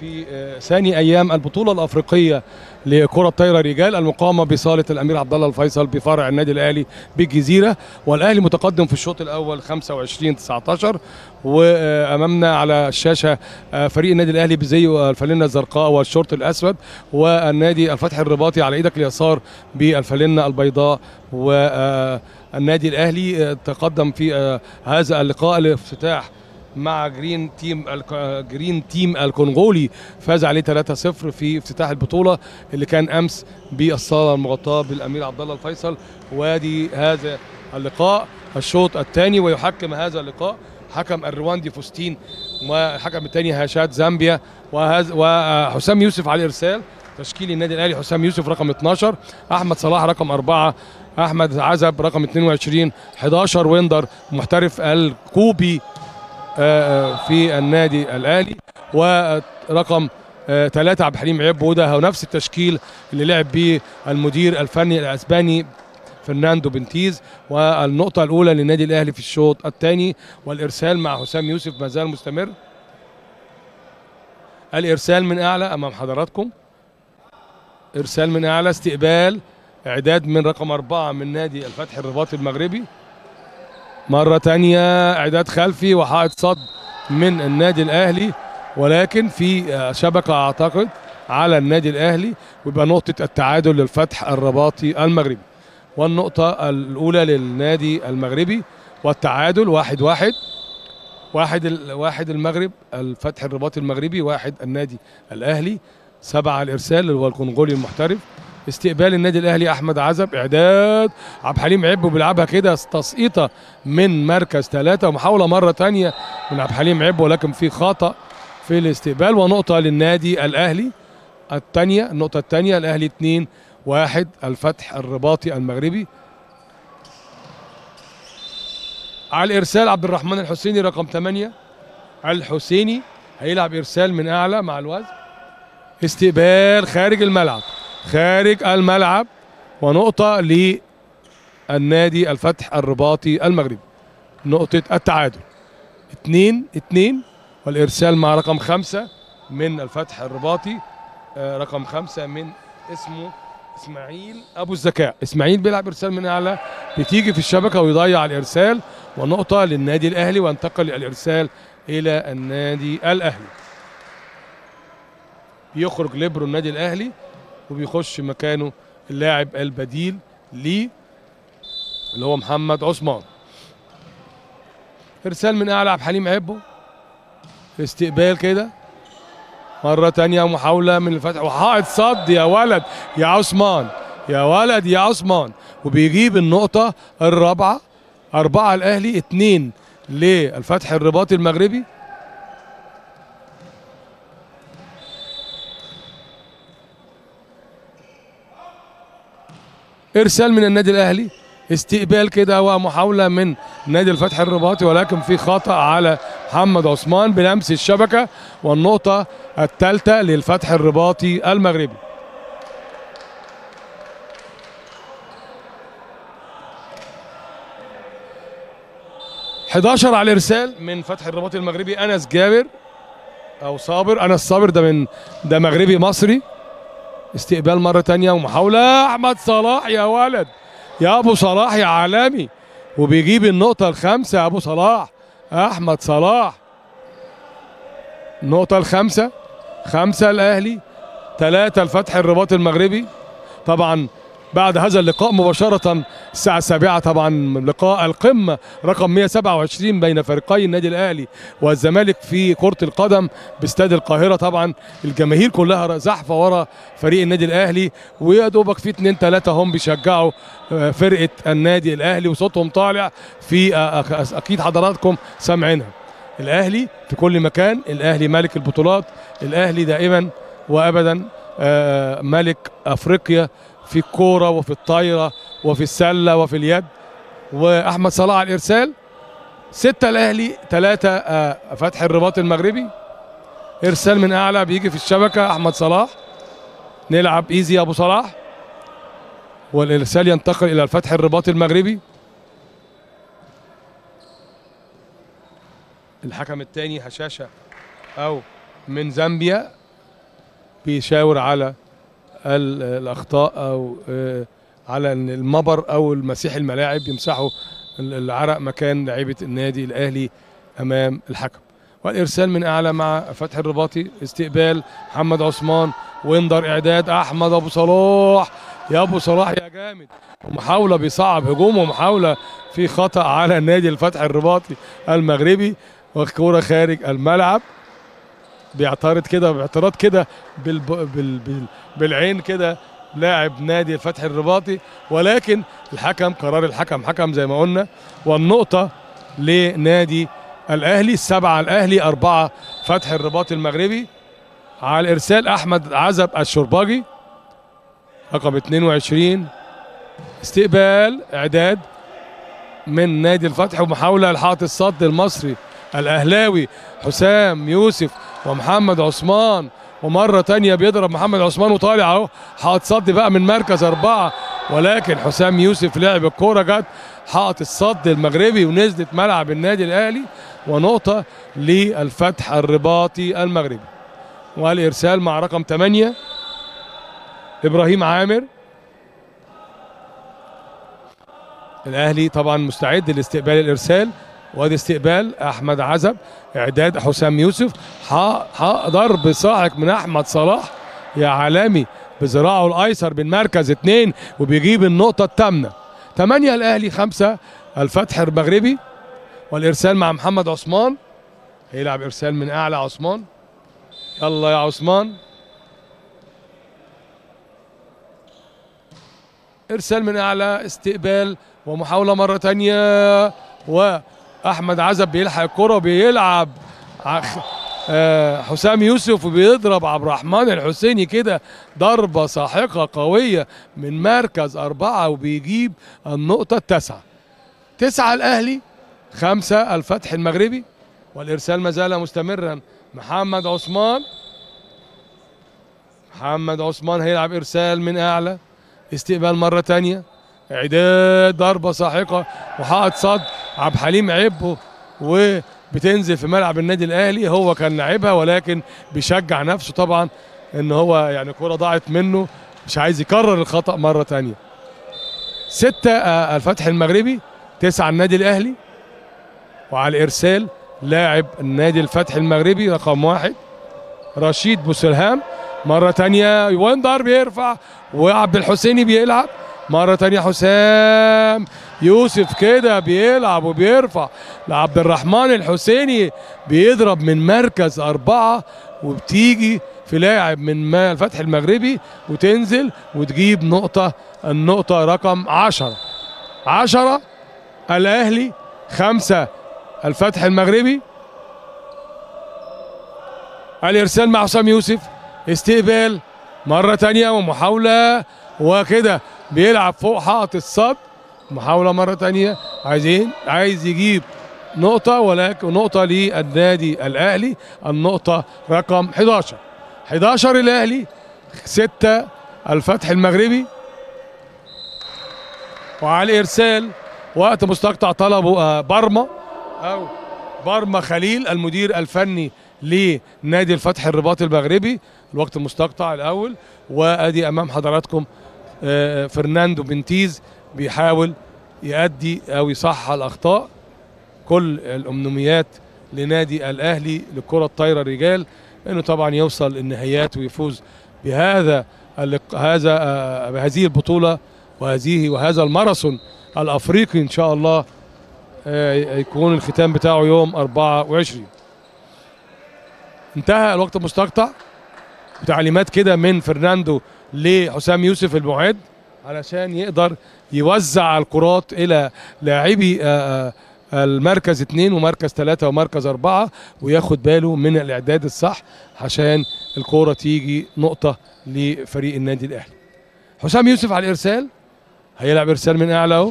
في ثاني أيام البطولة الأفريقية لكرة الطايرة رجال المقامة بصالة الأمير عبد الله الفيصل بفرع النادي الأهلي بالجزيرة. والأهلي متقدم في الشوط الأول خمسة وعشرين تسعتاشر، وأمامنا على الشاشة فريق النادي الأهلي بزي الفالنة الزرقاء والشورت الأسود، والنادي الفتح الرباطي على إيدك اليسار بالفالنة البيضاء. والنادي الأهلي تقدم في هذا اللقاء الافتتاح مع جرين تيم جرين تيم الكونغولي، فاز عليه ثلاثة صفر في افتتاح البطوله اللي كان امس بالصاله المغطاه بالامير عبد الله الفيصل. وادي هذا اللقاء الشوط الثاني، ويحكم هذا اللقاء حكم الرواندي فوستين، والحكم الثاني هاشات زامبيا. وحسام يوسف على الارسال تشكيل النادي الاهلي: حسام يوسف رقم اتناشر، احمد صلاح رقم أربعة، احمد عزب رقم اتنين وعشرين، حداشر ويندر محترف الكوبي في النادي الاهلي، ورقم ثلاثة عبد الحليم عبوده، ونفس التشكيل اللي لعب به المدير الفني الاسباني فرناندو بنتيز. والنقطه الاولى للنادي الاهلي في الشوط الثاني. والارسال مع حسام يوسف ما زال مستمر، الارسال من اعلى امام حضراتكم، ارسال من اعلى، استقبال، اعداد من رقم أربعة من نادي الفتح الرباطي المغربي، مرة تانية اعداد خلفي وحائط صد من النادي الاهلي، ولكن في شبكة اعتقد على النادي الاهلي، ويبقى نقطة التعادل للفتح الرباطي المغربي. والنقطة الاولى للنادي المغربي والتعادل واحد واحد واحد واحد المغرب الفتح الرباطي المغربي، واحد النادي الاهلي. سبعة الارسال والكونغولي المحترف، استقبال النادي الاهلي احمد عزب، اعداد عبد الحليم عبو بيلعبها كده تسقيطه من مركز ثلاثه، ومحاوله مره ثانيه من عبد الحليم عبو ولكن في خطا في الاستقبال، ونقطه للنادي الاهلي الثانيه، النقطه الثانيه الاهلي اتنين واحد الفتح الرباطي المغربي. على الارسال عبد الرحمن الحسيني رقم ثمانية، الحسيني هيلعب ارسال من اعلى مع الوزن، استقبال خارج الملعب، خارج الملعب، ونقطة للنادي الفتح الرباطي المغربي، نقطة التعادل اتنين اتنين. والإرسال مع رقم خمسة من الفتح الرباطي، آه رقم خمسة من اسمه إسماعيل أبو الذكاء، إسماعيل بيلعب إرسال من أعلى، بتيجي في الشبكة ويضيع الإرسال، ونقطة للنادي الأهلي، وانتقل الإرسال إلى النادي الأهلي، يخرج ليبرو النادي الأهلي وبيخش مكانه اللاعب البديل ليه اللي هو محمد عثمان. ارسال من اعلى عبد الحليم عبو، استقبال كده مره ثانيه، محاوله من الفتح وحائط صد، يا ولد يا عثمان، يا ولد يا عثمان، وبيجيب النقطه الرابعه. اربعه الاهلي، اثنين للفتح الرباطي المغربي. ارسال من النادي الاهلي، استقبال كده ومحاوله من نادي الفتح الرباطي، ولكن في خطا على محمد عثمان بلمس الشبكه، والنقطه الثالثه للفتح الرباطي المغربي. حداشر على الارسال من فتح الرباطي المغربي، انس جابر او صابر، انس صابر ده من ده مغربي مصري، استقبال مرة تانية ومحاولة، أحمد صلاح، يا ولد يا أبو صلاح يا عالمي، وبيجيب النقطة الخامسة أبو صلاح، أحمد صلاح، النقطة الخامسة، خمسة الأهلي، ثلاثة الفتح الرباطي المغربي. طبعا بعد هذا اللقاء مباشرة الساعة السابعة طبعا لقاء القمة رقم مية سبعة وعشرين بين فريقي النادي الأهلي والزمالك في كرة القدم باستاد القاهرة. طبعا الجماهير كلها زحفة ورا فريق النادي الأهلي، ويا دوبك في اتنين تلاتة هم بيشجعوا فرقة النادي الأهلي وصوتهم طالع، في أكيد حضراتكم سامعينها. الأهلي في كل مكان، الأهلي ملك البطولات، الأهلي دائما وأبدا ملك أفريقيا في الكورة وفي الطايرة وفي السلة وفي اليد. وأحمد صلاح على الإرسال، ستة الأهلي، ثلاثة فتح الرباط المغربي، إرسال من أعلى، بيجي في الشبكة أحمد صلاح، نلعب إيزي أبو صلاح، والإرسال ينتقل إلى الفتح الرباطي المغربي. الحكم الثاني هشاشة أو من زامبيا بيشاور على الأخطاء أو على المبر أو المسيح الملاعب، يمسحوا العرق مكان لعيبة النادي الأهلي أمام الحكم. والإرسال من أعلى مع فتح الرباطي، استقبال محمد عثمان، ويندر إعداد أحمد أبو صلاح، يا أبو صلاح يا جامد، محاولة بيصعب هجومه ومحاولة في خطأ على النادي الفتح الرباطي المغربي، والكورة خارج الملعب. بيعترض كده باعتراض كده بال بال بالعين كده لاعب نادي الفتح الرباطي، ولكن الحكم قرار الحكم حكم زي ما قلنا. والنقطة لنادي الأهلي، سبعة الأهلي أربعة فتح الرباطي المغربي. على الإرسال أحمد عزب الشرباجي رقم اثنين وعشرين، استقبال إعداد من نادي الفتح ومحاولة لحاط الصد المصري الأهلاوي حسام يوسف ومحمد عثمان، ومرة تانية بيضرب محمد عثمان وطالع أهو حاط صد بقى من مركز أربعة، ولكن حسام يوسف لعب الكورة جت حاط الصد المغربي ونزلت ملعب النادي الأهلي، ونقطة للفتح الرباطي المغربي. والإرسال مع رقم ثمانية إبراهيم عامر، الأهلي طبعا مستعد لاستقبال الإرسال، وادي استقبال أحمد عزب، إعداد حسام يوسف، ضرب صاعق من أحمد صلاح يا عالمي بذراعه الأيسر من مركز اثنين وبيجيب النقطة الثامنة. ثمانية الأهلي خمسة الفتح المغربي. والإرسال مع محمد عثمان، هيلعب إرسال من أعلى عثمان، يلا يا عثمان، إرسال من أعلى، استقبال ومحاولة مرة تانية، وأحمد عزب بيلحق الكرة وبيلعب حسام يوسف وبيضرب عبد الرحمن الحسيني كده ضربة ساحقة قوية من مركز أربعة وبيجيب النقطة التاسعة. تسعة الأهلي خمسة الفتح المغربي. والإرسال ما زال مستمرا، محمد عثمان، محمد عثمان هيلعب إرسال من أعلى، استقبال مرة تانية، إعداد ضربة ساحقة وحاط صد عبد الحليم عبو وبتنزل في ملعب النادي الأهلي، هو كان لاعبها ولكن بيشجع نفسه طبعا إن هو يعني الكورة ضاعت منه مش عايز يكرر الخطأ مرة تانية. ستة الفتح المغربي، تسعة النادي الأهلي. وعلى الإرسال لاعب النادي الفتح المغربي رقم واحد رشيد بوسلهام، مرة تانية ويندر بيرفع وعبد الحسيني بيلعب، مرة تانية حسام يوسف كده بيلعب وبيرفع لعبد الرحمن الحسيني بيضرب من مركز أربعة وبتيجي في لاعب من الفتح المغربي وتنزل وتجيب نقطة، النقطة رقم عشرة. عشرة الأهلي خمسة الفتح المغربي. الإرسال مع حسام يوسف، استقبال مرة تانية ومحاولة وكده بيلعب فوق حاط الصد، محاولة مرة تانية، عايزين عايز يجيب نقطة ولكن نقطة للنادي الأهلي، النقطة رقم احد عشر. احد عشر الأهلي ستة الفتح المغربي. وعلى الإرسال وقت مستقطع طلبه برما أو برما خليل المدير الفني لنادي الفتح الرباطي المغربي، الوقت المستقطع الأول. وأدي أمام حضراتكم فرناندو بنتيز بيحاول يؤدي أو يصحح الأخطاء، كل الأمنيات لنادي الأهلي للكرة الطايرة الرجال إنه طبعا يوصل للنهايات ويفوز بهذا هذا بهذه البطولة وهذه وهذا الماراثون الأفريقي. إن شاء الله يكون الختام بتاعه يوم أربعة وعشرين. انتهى الوقت المستقطع، تعليمات كده من فرناندو لحسام يوسف المعد علشان يقدر يوزع الكرات الى لاعبي المركز اثنين ومركز ثلاثة ومركز أربعة وياخد باله من الاعداد الصح عشان الكرة تيجي نقطة لفريق النادي الاهلي. حسام يوسف على الارسال، هيلعب ارسال من اعلى اهو،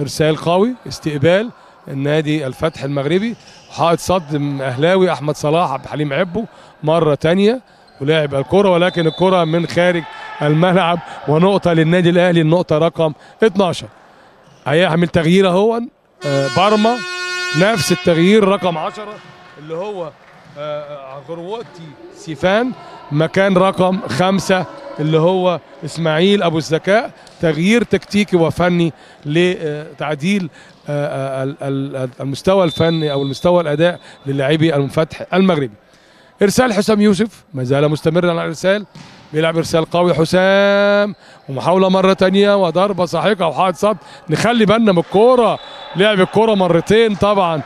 ارسال قوي، استقبال النادي الفتح المغربي حائط صد اهلاوي احمد صلاح عبد الحليم عبو مرة تانية ولعب الكرة، ولكن الكرة من خارج الملعب ونقطة للنادي الأهلي، النقطة رقم اتناشر. هيعمل تغيير اهو برما، نفس التغيير رقم عشرة اللي هو جرواتي سيفان مكان رقم خمسة اللي هو اسماعيل ابو الذكاء. تغيير تكتيكي وفني لتعديل المستوى الفني او المستوى الاداء للاعبي الفتح المغربي. ارسال حسام يوسف ما زال مستمرا على الارسال، بيلعب ارسال قوي حسام، ومحاوله مره ثانيه وضربه ساحقه وحائط صد. نخلي بالنا من الكوره، لعب الكوره مرتين طبعا،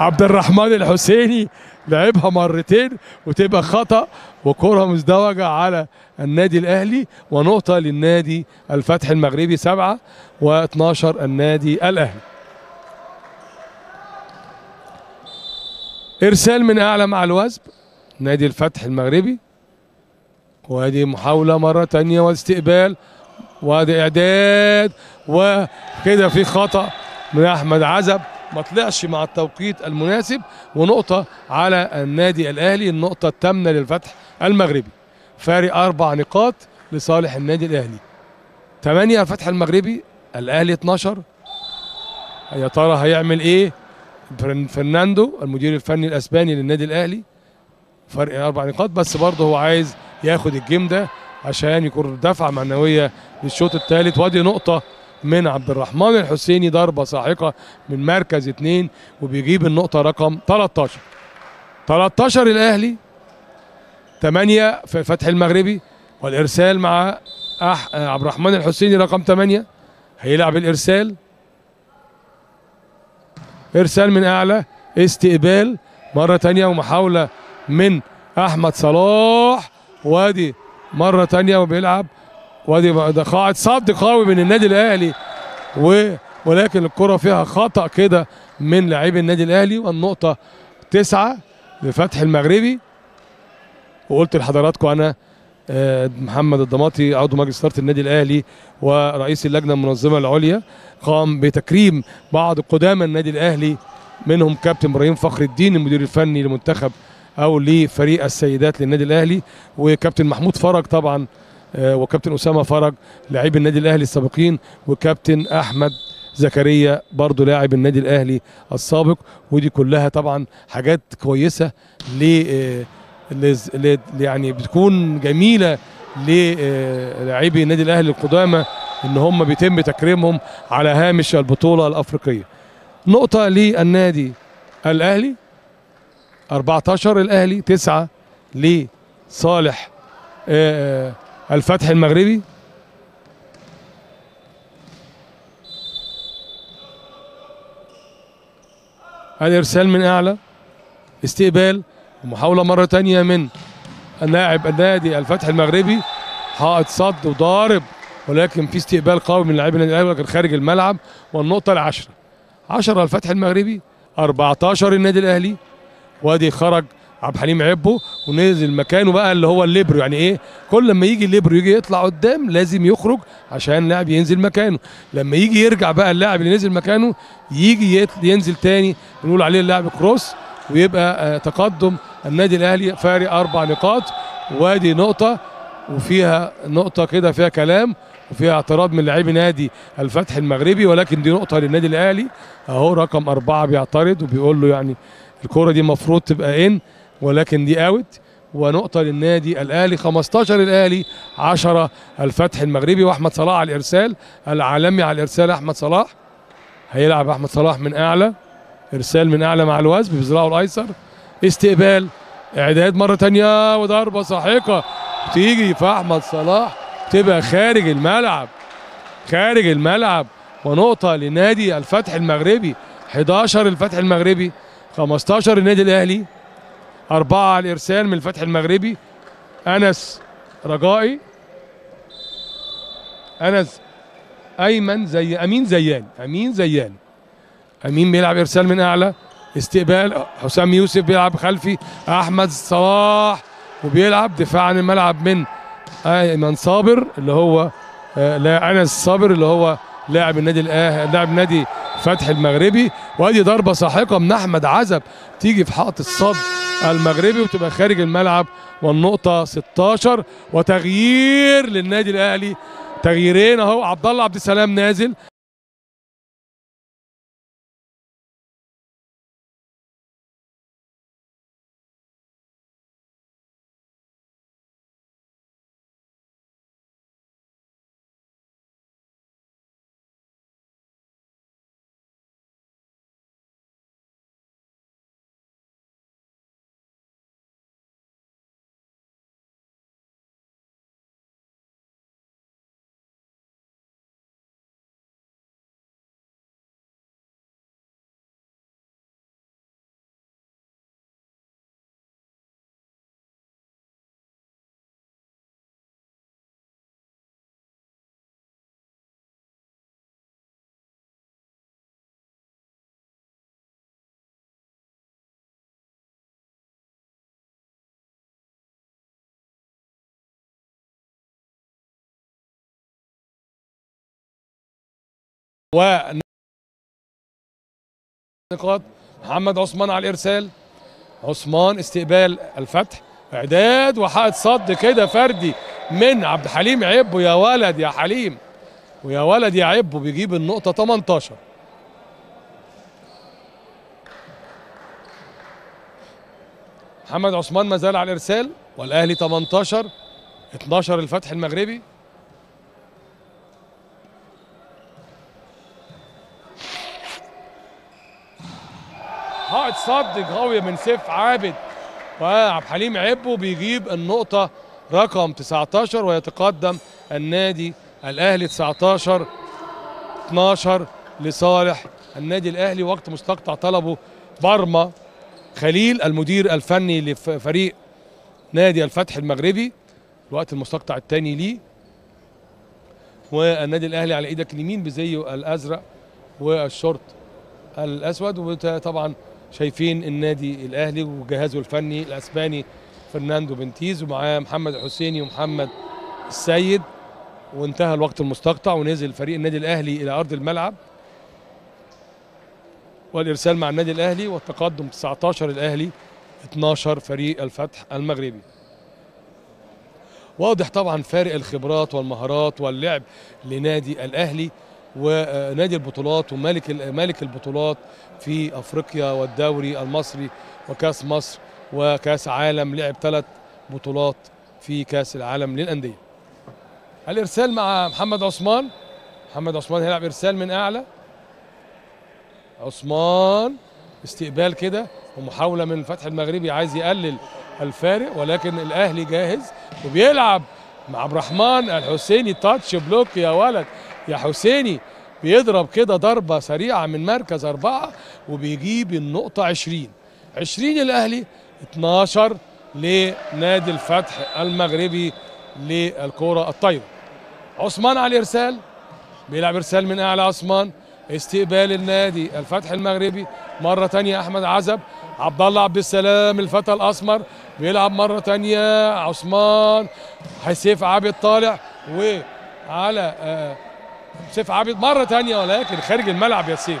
عبد الرحمن الحسيني لعبها مرتين وتبقى خطا وكره مزدوجه على النادي الاهلي، ونقطه للنادي الفتح المغربي سبعه واتناشر النادي الاهلي. ارسال من اعلى مع الوزب نادي الفتح المغربي، وادي محاوله مره ثانيه واستقبال وادي اعداد وكده في خطا من احمد عزب، ما طلعش مع التوقيت المناسب، ونقطه على النادي الاهلي، النقطه الثامنه للفتح المغربي. فارق اربع نقاط لصالح النادي الاهلي. ثمانية الفتح المغربي، الاهلي اتناشر. يا ترى هيعمل ايه فرناندو المدير الفني الاسباني للنادي الاهلي؟ فرق اربع نقاط بس، برضه هو عايز ياخد الجيم ده عشان يكون دفعه معنويه للشوط الثالث. وادي نقطه من عبد الرحمن الحسيني، ضربه ساحقه من مركز اثنين وبيجيب النقطه رقم تلتاشر. تلتاشر الاهلي، ثمانية في الفتح المغربي، والارسال مع أح... عبد الرحمن الحسيني رقم ثمانية. هيلعب الارسال، ارسال من اعلى، استقبال مره ثانيه ومحاوله من احمد صلاح، وادي مره ثانيه وبيلعب، وادي دقاعة صد قوي من النادي الاهلي و... ولكن الكره فيها خطا كده من لاعبي النادي الاهلي، والنقطه تسعه لفتح المغربي. وقلت لحضراتكم انا محمد الضماطي عضو مجلس اداره النادي الاهلي ورئيس اللجنه المنظمه العليا قام بتكريم بعض قدامى النادي الاهلي، منهم كابتن ابراهيم فخر الدين المدير الفني لمنتخب او لفريق السيدات للنادي الاهلي، وكابتن محمود فرج طبعا، وكابتن اسامه فرج لاعبي النادي الاهلي السابقين، وكابتن احمد زكريا برضو لاعب النادي الاهلي السابق. ودي كلها طبعا حاجات كويسه ل يعني بتكون جميله للاعبي النادي الاهلي القدامى ان هم بيتم تكريمهم على هامش البطوله الافريقيه. نقطه للنادي الاهلي، اربعتاشر الاهلي، تسعة لصالح الفتح المغربي. الارسال من اعلى، استقبال ومحاوله مره ثانيه من اللاعب النادي الفتح المغربي، حائط صد وضارب، ولكن في استقبال قوي من لاعبي النادي الاهلي ولكن خارج الملعب. والنقطه العشرة، عشرة الفتح المغربي، اربعتاشر النادي الاهلي. وادي خرج عبد الحليم عبو ونزل مكانه بقى اللي هو الليبرو. يعني ايه؟ كل لما يجي الليبرو يجي يطلع قدام لازم يخرج عشان لاعب ينزل مكانه، لما يجي يرجع بقى اللاعب اللي نزل مكانه يجي ينزل تاني، بنقول عليه اللاعب كروس، ويبقى تقدم النادي الاهلي فارق اربع نقاط. وادي نقطه وفيها نقطه كده فيها كلام وفيها اعتراض من لاعبي نادي الفتح المغربي، ولكن دي نقطه للنادي الاهلي اهو. رقم اربعه بيعترض وبيقول له يعني الكرة دي المفروض تبقى ان، ولكن دي اوت، ونقطة للنادي الاهلي. خمستاشر الاهلي، عشرة الفتح المغربي. واحمد صلاح على الارسال، العالمي على الارسال احمد صلاح. هيلعب احمد صلاح من اعلى، ارسال من اعلى مع الوزب بذراعه الايسر، استقبال اعداد مرة ثانية وضربة ساحقة تيجي في احمد صلاح تبقى خارج الملعب، خارج الملعب، ونقطة لنادي الفتح المغربي. حداشر الفتح المغربي، خمستاشر النادي الاهلي، أربعة على الارسال من الفتح المغربي، انس رجائي، انس ايمن زي امين زيان، امين زيان، امين بيلعب ارسال من اعلى، استقبال حسام يوسف بيلعب خلفي احمد صلاح وبيلعب دفاع عن الملعب من ايمن صابر اللي هو لا انس صابر اللي هو لاعب النادي الاهلي لاعب نادي فتح المغربي، وادي ضربه ساحقه من احمد عزب تيجي في حائط الصد المغربي وتبقى خارج الملعب، والنقطه ستاشر. وتغيير للنادي الاهلي، تغييرين اهو، عبد الله عبد السلام نازل، ونقاط محمد عثمان على الارسال، عثمان استقبال الفتح، اعداد وحائط صد كده فردي من عبد الحليم عبو، يا ولد يا حليم ويا ولد يا عبو، بيجيب النقطه تمنتاشر. محمد عثمان ما زال على الارسال والاهلي تمنتاشر اتناشر الفتح المغربي. حائط صد قوي من سيف عابد وعبد الحليم عبو بيجيب النقطة رقم تسعتاشر، ويتقدم النادي الأهلي تسعتاشر اتناشر لصالح النادي الأهلي. وقت مستقطع طلبه برما خليل المدير الفني لفريق نادي الفتح المغربي، الوقت المستقطع الثاني ليه، والنادي الأهلي على إيدك اليمين بزيه الأزرق والشورت الأسود، وطبعا شايفين النادي الاهلي وجهازه الفني الاسباني فرناندو بنتيز، ومعاه محمد الحسيني ومحمد السيد. وانتهى الوقت المستقطع ونزل فريق النادي الاهلي الى ارض الملعب، والارسال مع النادي الاهلي والتقدم تسعتاشر الاهلي اتناشر فريق الفتح المغربي. واضح طبعا فارق الخبرات والمهارات واللعب لنادي الاهلي ونادي البطولات ومالك مالك البطولات في افريقيا والدوري المصري وكاس مصر وكاس عالم، لعب ثلاث بطولات في كاس العالم للانديه. الارسال مع محمد عثمان، محمد عثمان هيلعب ارسال من اعلى، عثمان استقبال كده ومحاوله من الفتح المغربي، عايز يقلل الفارق ولكن الاهلي جاهز وبيلعب مع عبد الرحمن الحسيني، تاتش بلوك يا ولد يا حسيني، بيضرب كده ضربة سريعة من مركز أربعة وبيجيب النقطة عشرين عشرين الأهلي اتناشر لنادي الفتح المغربي للكرة الطايرة. عثمان على الإرسال، بيلعب إرسال من أعلى، عثمان استقبال النادي الفتح المغربي مرة تانية، أحمد عزب، عبد الله عبد السلام الفتى الأسمر بيلعب مرة تانية، عثمان سيف عابد طالع و على آه سيف عابد مرة تانية ولكن خارج الملعب يا سيف،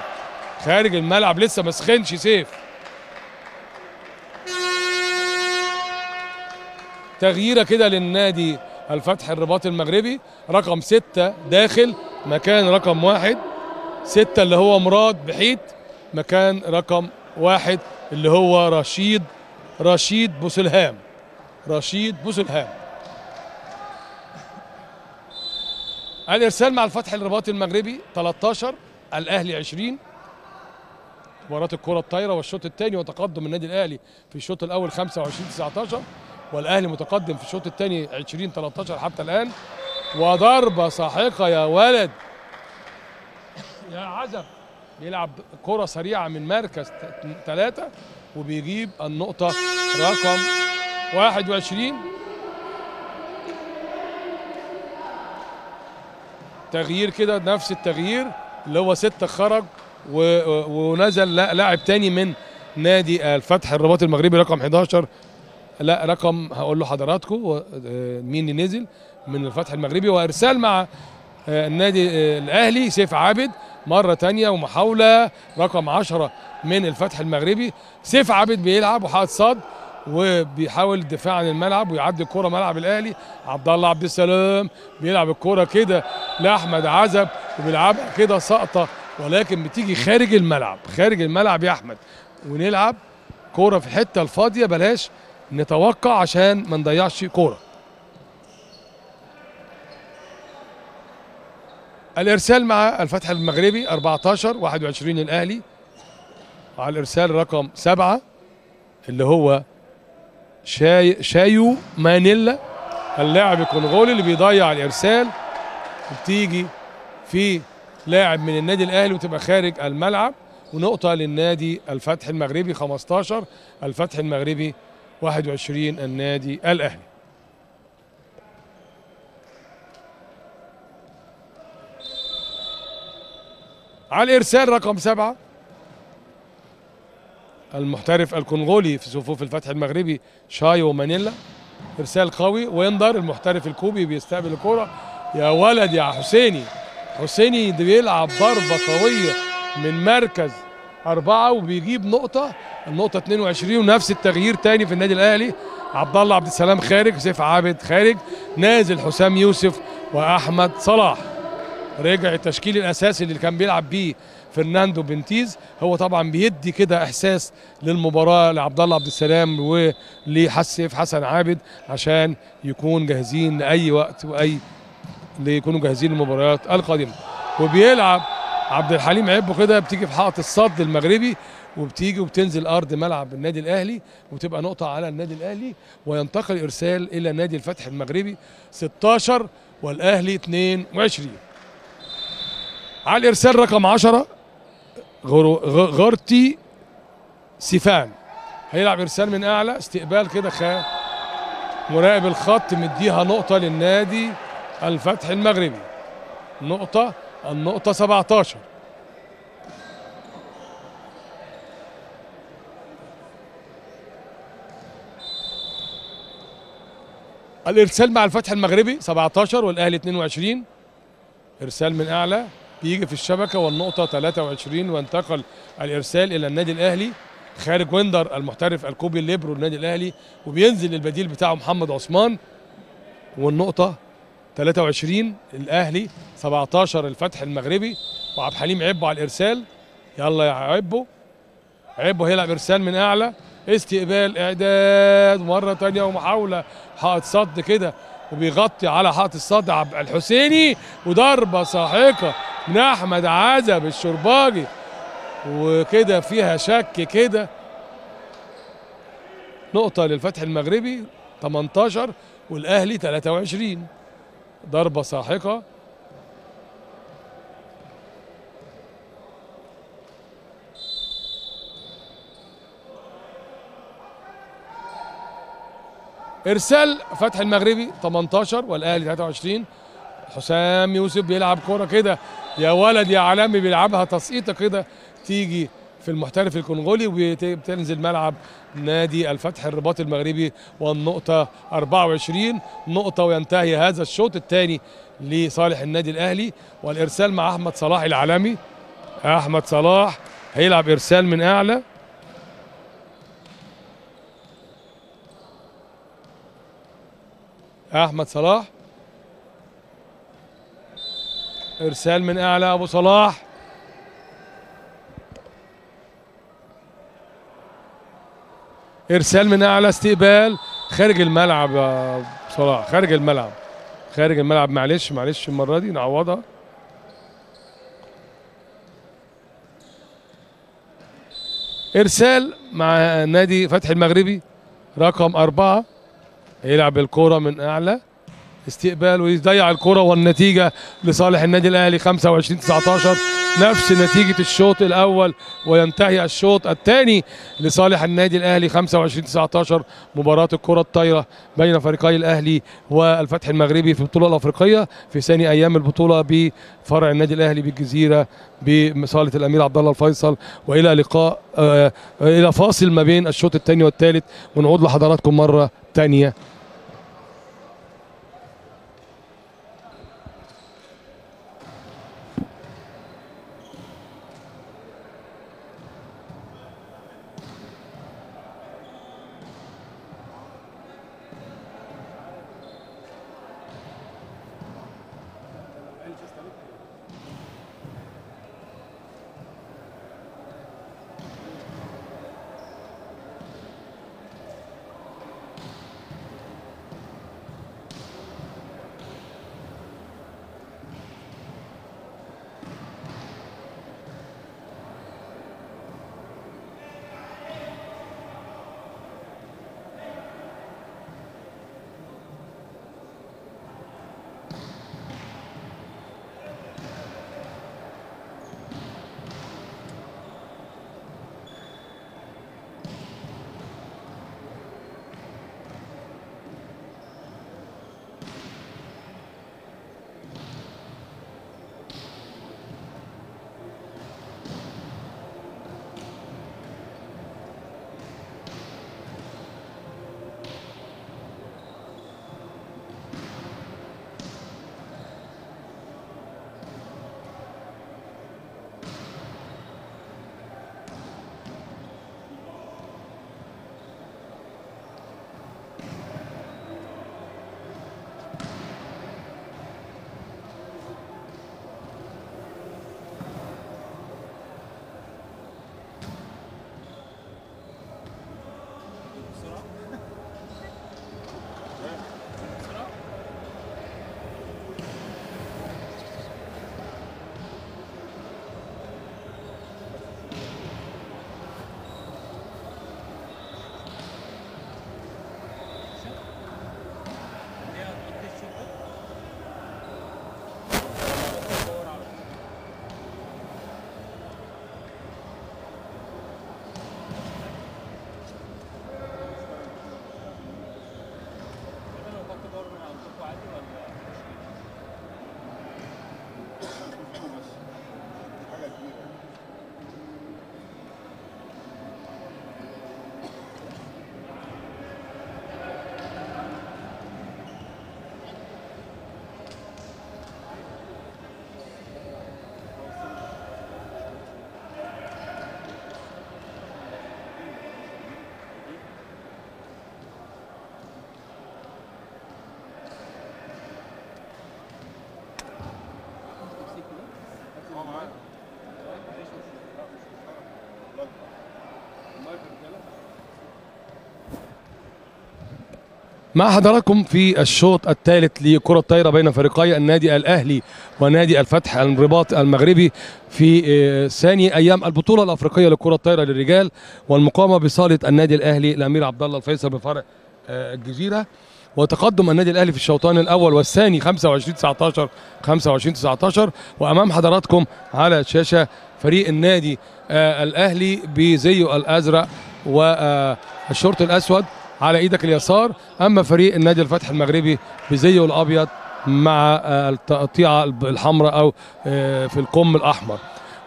خارج الملعب لسه ما سخنش سيف. تغييرة كده للنادي الفتح الرباطي المغربي، رقم ستة داخل مكان رقم واحد، ستة اللي هو مراد بحيت مكان رقم واحد اللي هو رشيد رشيد بوسلهام رشيد بوسلهام. الارسال مع الفتح الرباطي المغربي تلتاشر الاهلي عشرين، مباراه الكره الطايره والشوط الثاني، وتقدم النادي الاهلي في الشوط الاول خمسة وعشرين تسعتاشر والاهلي متقدم في الشوط الثاني عشرين تلتاشر حتى الان. وضربه ساحقه يا ولد يا عزب، بيلعب كره سريعه من مركز ثلاثة وبيجيب النقطه رقم واحد وعشرين. تغيير كده نفس التغيير اللي هو ستة خرج ونزل لاعب تاني من نادي الفتح الرباطي المغربي رقم حداشر، لا رقم هقول له حضراتكم مين اللي نزل من الفتح المغربي. وارسال مع النادي الاهلي سيف عابد، مرة تانية ومحاولة رقم عشرة من الفتح المغربي. سيف عبد بيلعب وحاط صد وبيحاول الدفاع عن الملعب ويعدي الكرة ملعب الاهلي. عبد الله عبد السلام بيلعب الكرة كده لاحمد عزب وبيلعبها كده سقطة ولكن بتيجي خارج الملعب، خارج الملعب يا احمد. ونلعب كرة في الحتة الفاضية، بلاش نتوقع عشان ما نضيعش كرة. الارسال مع الفتح المغربي أربعتاشر واحد وعشرين الاهلي، على الارسال رقم سبعة اللي هو شاي شايو مانيلا اللاعب الكونغولي اللي بيضيع الارسال وبتيجي في لاعب من النادي الاهلي وتبقى خارج الملعب. ونقطه للنادي الفتح المغربي، خمستاشر الفتح المغربي واحد وعشرين النادي الاهلي. على الارسال رقم سبعة المحترف الكونغولي في صفوف الفتح المغربي شايو مانيلا، ارسال قوي. ويندر المحترف الكوبي بيستقبل الكرة، يا ولد يا حسيني. حسيني بيلعب ضربة قوية من مركز أربعة وبيجيب نقطة، النقطة اتنين وعشرين. ونفس التغيير تاني في النادي الأهلي، عبد الله عبد السلام خارج، سيف عابد خارج، نازل حسام يوسف وأحمد صلاح. رجع التشكيل الأساسي اللي كان بيلعب بيه فرناندو بنتيز، هو طبعا بيدي كده احساس للمباراه لعبد الله عبد السلام ولحسيف حسن عابد عشان يكون جاهزين لاي وقت واي اللي يكونوا جاهزين للمباريات القادمه. وبيلعب عبد الحليم عبو كده، بتيجي في حائط الصد المغربي وبتيجي وبتنزل ارض ملعب النادي الاهلي وتبقى نقطه على النادي الاهلي. وينتقل ارسال الى نادي الفتح المغربي ستاشر والاهلي اتنين وعشرين. على الارسال رقم عشرة غورتي سيفان هيلعب ارسال من اعلى، استقبال كده خا مراقب الخط مديها نقطه للنادي الفتح المغربي، نقطه النقطه سبعتاشر. الارسال مع الفتح المغربي سبعتاشر والاهلي اتنين وعشرين، ارسال من اعلى بيجي في الشبكه والنقطه تلاتة وعشرين. وانتقل الارسال الى النادي الاهلي، خارج ويندر المحترف الكوبي الليبرو النادي الاهلي وبينزل البديل بتاعه محمد عثمان والنقطه تلاتة وعشرين الاهلي سبعتاشر الفتح المغربي. وعبد الحليم عبو على الارسال، يلا يا عبو. عبو هيلعب ارسال من اعلى، استقبال اعداد مره ثانيه ومحاوله حائط صد كده وبيغطي على حائط الصد عبد الحسيني، وضربه ساحقه من احمد عزب الشرباجي وكده فيها شك كده. نقطه للفتح المغربي تمنتاشر والاهلي تلاتة وعشرين، ضربه ساحقه. ارسال فتح المغربي تمنتاشر والاهلي تلاتة وعشرين. حسام يوسف بيلعب كوره كده، يا ولد يا عالمي، بيلعبها تسقيطه كده تيجي في المحترف الكونغولي وبتنزل ملعب نادي الفتح الرباطي المغربي والنقطه أربعة وعشرين نقطه. وينتهي هذا الشوط الثاني لصالح النادي الاهلي. والارسال مع احمد صلاح العالمي، احمد صلاح هيلعب ارسال من اعلى، احمد صلاح ارسال من اعلى، ابو صلاح ارسال من اعلى، استقبال خارج الملعب يا ابو صلاح، خارج الملعب خارج الملعب معلش معلش المره دي نعوضها. ارسال مع نادي فتح المغربي رقم أربعة يلعب الكوره من اعلى، استقبال ويضيع الكرة. والنتيجة لصالح النادي الأهلي خمسة وعشرين تسعتاشر نفس نتيجة الشوط الأول. وينتهي الشوط الثاني لصالح النادي الأهلي خمسة وعشرين تسعتاشر مباراة الكرة الطايرة بين فريقي الأهلي والفتح المغربي في البطولة الأفريقية في ثاني أيام البطولة بفرع النادي الأهلي بالجزيرة بصالة الأمير عبد الله الفيصل. وإلى لقاء آه إلى فاصل ما بين الشوط الثاني والثالث ونعود لحضراتكم مرة ثانية. مع حضراتكم في الشوط الثالث لكرة طايرة بين فريقي النادي الأهلي ونادي الفتح الرباط المغربي في ثاني أيام البطولة الأفريقية لكرة طايرة للرجال، والمقامة بصالة النادي الأهلي الأمير عبد الله الفيصل بفرق الجزيرة. وتقدم النادي الأهلي في الشوطين الأول والثاني خمسة وعشرين تسعتاشر خمسة وعشرين تسعتاشر. وأمام حضراتكم على الشاشة فريق النادي الأهلي بزيه الأزرق والشورت الأسود على ايدك اليسار، اما فريق النادي الفتح المغربي بزيه الابيض مع التقطيعه الحمراء او في القم الاحمر.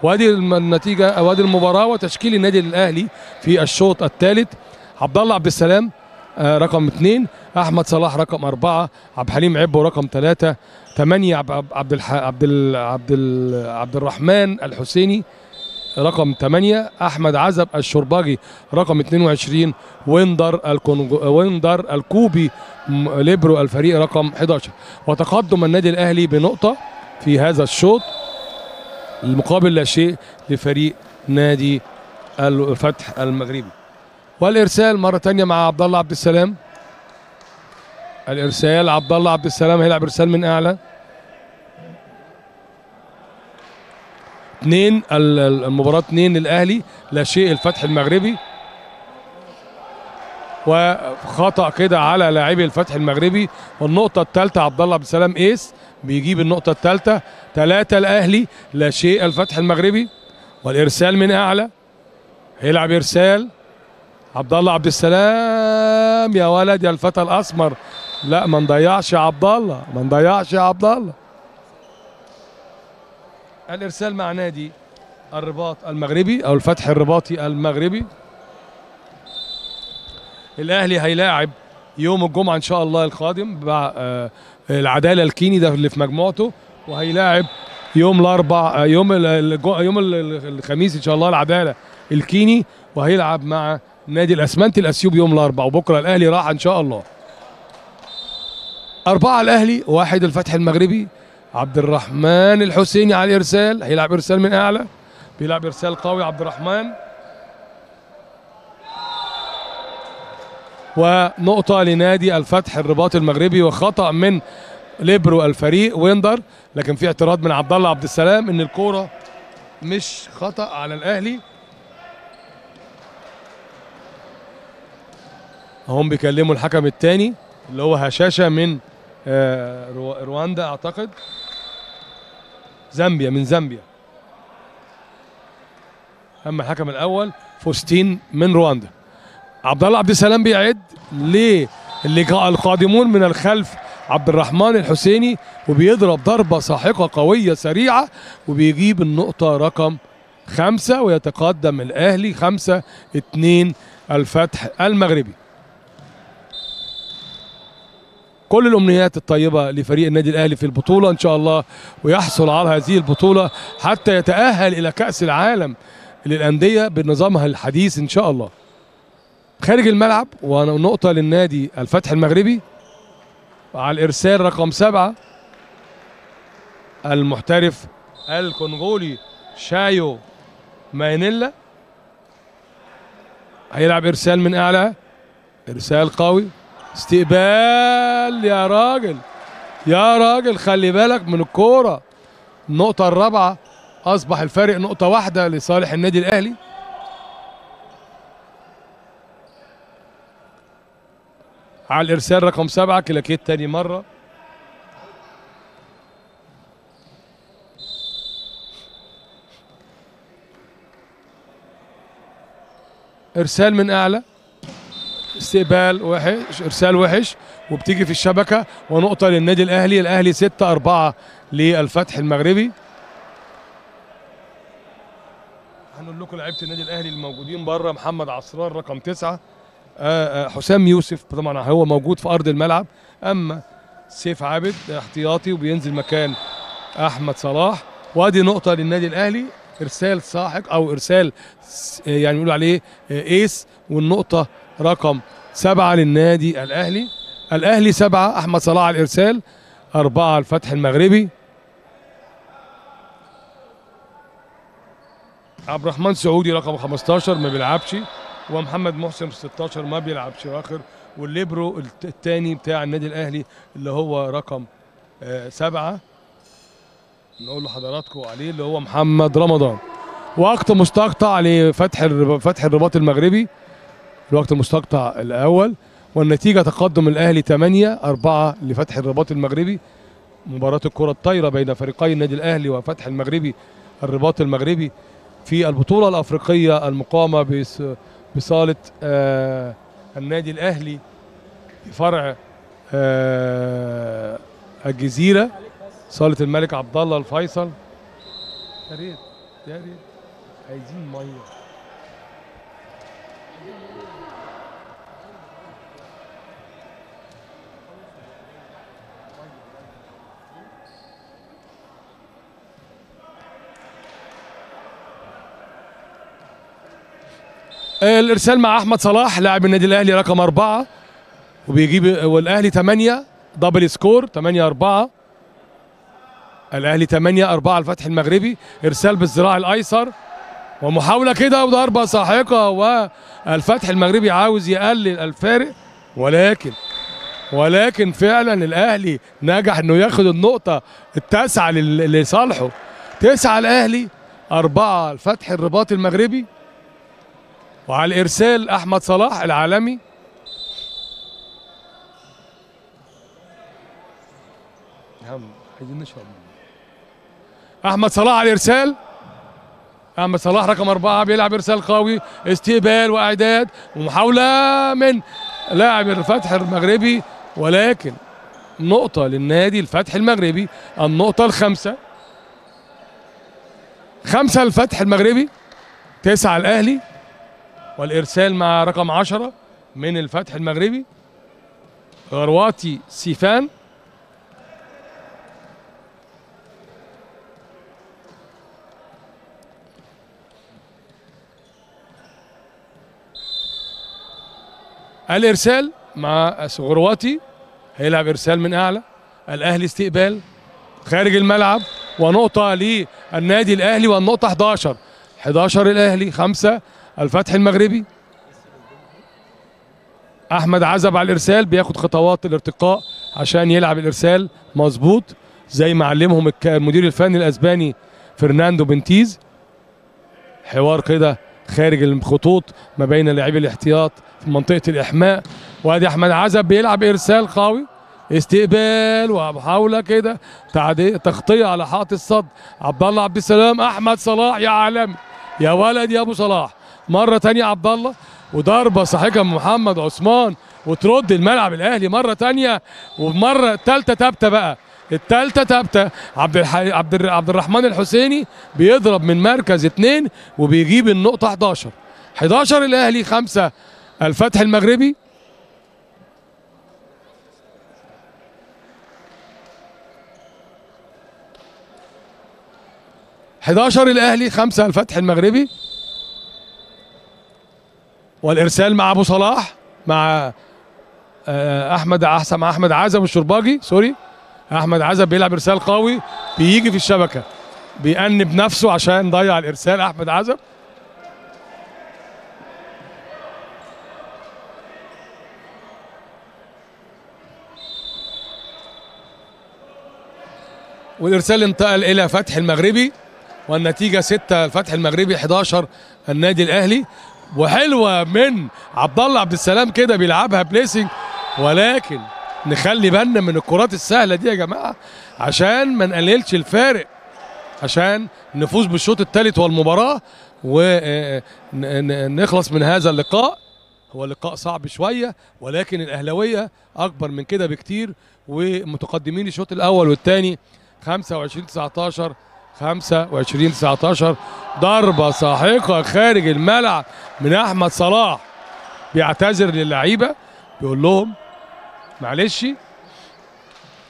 وادي النتيجه او ادي المباراه وتشكيل النادي الاهلي في الشوط الثالث: عبد الله عبد السلام رقم اثنين، احمد صلاح رقم اربعه، عبد الحليم عبو رقم ثلاثه، ثمانيه عبد الح... عبد ال... عبد ال... عبد الرحمن الحسيني رقم ثمانية، أحمد عزب الشرباجي رقم اثنين وعشرين، ويندر الكونجو ويندر الكوبي ليبرو الفريق رقم احد عشر. وتقدم النادي الأهلي بنقطة في هذا الشوط المقابل لا شيء لفريق نادي الفتح المغربي. والإرسال مرة ثانية مع عبد الله عبد السلام، الإرسال عبد الله عبد السلام هيلعب إرسال من أعلى اثنين، المباراة اثنين للأهلي لا شيء الفتح المغربي. وخطأ كده على لاعبي الفتح المغربي. والنقطة الثالثة عبد الله عبد السلام إيس بيجيب النقطة الثالثة. ثلاثة الأهلي لا شيء الفتح المغربي. والإرسال من أعلى، هيلعب إرسال عبد الله عبد السلام، يا ولد يا الفتى الأسمر، لا ما نضيعش يا عبد الله، ما نضيعش يا عبد الله. الارسال مع نادي الرباط المغربي او الفتح الرباطي المغربي. الاهلي هيلاعب يوم الجمعه ان شاء الله القادم مع العداله الكيني ده اللي في مجموعته، وهيلاعب يوم الاربع يوم يوم الخميس ان شاء الله العداله الكيني، وهيلعب مع نادي الاسمنتي الاسيوب يوم الاربع. وبكره الاهلي راح ان شاء الله. اربعه الاهلي واحد الفتح المغربي. عبد الرحمن الحسيني على الارسال، هيلعب ارسال من اعلى، بيلعب ارسال قوي عبد الرحمن. ونقطه لنادي الفتح الرباطي المغربي، وخطا من ليبرو الفريق ويندر، لكن في اعتراض من عبد الله عبد السلام ان الكوره مش خطا على الاهلي. هم بيكلموا الحكم الثاني اللي هو هشاشه من رواندا، اعتقد زامبيا، من زامبيا. اما الحكم الاول فوستين من رواندا. عبد الله عبد السلام بيعد للقادمون من الخلف عبد الرحمن الحسيني، وبيضرب ضربه ساحقه قويه سريعه وبيجيب النقطه رقم خمسه، ويتقدم الاهلي خمسه اثنين الفتح المغربي. كل الامنيات الطيبه لفريق النادي الاهلي في البطوله ان شاء الله، ويحصل على هذه البطوله حتى يتاهل الى كاس العالم للانديه بنظامها الحديث ان شاء الله. خارج الملعب ونقطه للنادي الفتح المغربي على الارسال رقم سبعه المحترف الكونغولي شايو مانيلا، هيلعب ارسال من اعلى، ارسال قوي، استقبال، يا راجل يا راجل خلي بالك من الكوره. النقطة الرابعة، أصبح الفارق نقطة واحدة لصالح النادي الأهلي. على الإرسال رقم سبعة كلاكيت تاني مرة، إرسال من أعلى، استقبال وحش، ارسال وحش، وبتيجي في الشبكه. ونقطه للنادي الاهلي، الاهلي ستة أربعة للفتح المغربي. هنقول لكم لعيبه النادي الاهلي الموجودين بره: محمد عصران رقم تسعة، حسام يوسف طبعا هو موجود في ارض الملعب، اما سيف عابد احتياطي وبينزل مكان احمد صلاح. وادي نقطه للنادي الاهلي، ارسال ساحق او ارسال يعني بيقولوا عليه ايس، والنقطه رقم سبعة للنادي الأهلي. الأهلي سبعة، أحمد صلاح على الإرسال، أربعة الفتح المغربي. عبد الرحمن سعودي رقم خمستاشر ما بيلعبش، ومحمد محسن في ستاشر ما بيلعبش اخر، والليبرو الثاني بتاع النادي الاهلي اللي هو رقم سبعه نقول لحضراتكم عليه اللي هو محمد رمضان. وقت مستقطع لفتح فتح الرباط المغربي في الوقت المستقطع الاول، والنتيجه تقدم الاهلي ثمانية أربعة لفتح الرباط المغربي. مباراه الكره الطايره بين فريقي النادي الاهلي وفتح المغربي الرباط المغربي في البطوله الافريقيه المقامه بصاله آه النادي الاهلي في فرع آه الجزيره، صاله الملك عبد الله الفيصل. يا ريت يا ريت عايزين ميه. الارسال مع احمد صلاح لاعب النادي الاهلي رقم أربعة، وبيجيب والاهلي ثمانية دبل سكور ثمانية أربعة. الاهلي ثمانية أربعة الفتح المغربي. ارسال بالذراع الايسر ومحاوله كده وضربه ساحقه، والفتح المغربي عاوز يقلل الفارق، ولكن ولكن فعلا الاهلي نجح انه ياخد النقطه التاسعه لصالحه. تسعة الاهلي أربعة الفتح الرباط المغربي. وعلى الارسال احمد صلاح العالمي. عايزين نشرب. احمد صلاح على الارسال. احمد صلاح رقم أربعة بيلعب ارسال قوي، استقبال واعداد ومحاوله من لاعب الفتح المغربي، ولكن نقطه للنادي الفتح المغربي، النقطه الخامسه. خمسه الفتح المغربي، تسعة الاهلي. والارسال مع رقم عشرة من الفتح المغربي غرواتي سيفان. الارسال مع غرواتي هيلعب ارسال من اعلى، الاهلي استقبال خارج الملعب ونقطه للنادي الاهلي، والنقطه حداشر حداشر الاهلي، خمسة الفتح المغربي. احمد عزب على الارسال بياخد خطوات الارتقاء عشان يلعب الارسال مظبوط زي ما علمهم المدير الفني الاسباني فرناندو بنتيز. حوار كده خارج الخطوط ما بين لاعبي الاحتياط في منطقه الاحماء، وادي احمد عزب بيلعب ارسال قوي، استقبال ومحاوله كده تغطيه على حائط الصد عبد الله عبد السلام. احمد صلاح يا عالمي يا ولد يا ابو صلاح مرة تانية عبد الله، وضربة ساحقة من محمد عثمان وترد الملعب الأهلي مرة تانية، ومرة التالتة ثابتة بقى، التالتة ثابتة. عبد عبد عبد الرحمن الحسيني بيضرب من مركز اثنين وبيجيب النقطة حداشر حداشر الأهلي، خمسة الفتح المغربي. حداشر الأهلي، خمسة الفتح المغربي. والارسال مع ابو صلاح مع احمد احسن مع احمد عزب الشرباجي سوري احمد عزب بيلعب ارسال قوي، بيجي في الشبكه بيأنب نفسه عشان ضيع الارسال احمد عزب. والارسال انتقل الى فتح المغربي، والنتيجه ستة الفتح المغربي حداشر النادي الاهلي. وحلوه من عبد الله عبد السلام كده بيلعبها بليسنج، ولكن نخلي بالنا من الكرات السهله دي يا جماعه عشان ما نقللش الفارق، عشان نفوز بالشوط الثالث والمباراه ونخلص من هذا اللقاء. هو اللقاء صعب شويه ولكن الاهلاويه اكبر من كده بكتير، ومتقدمين الشوط الاول والثاني خمسة وعشرين تسعتاشر خمسة وعشرين تسعتاشر. ضربة ساحقة خارج الملعب من أحمد صلاح، بيعتذر للعيبة بيقول لهم معلش.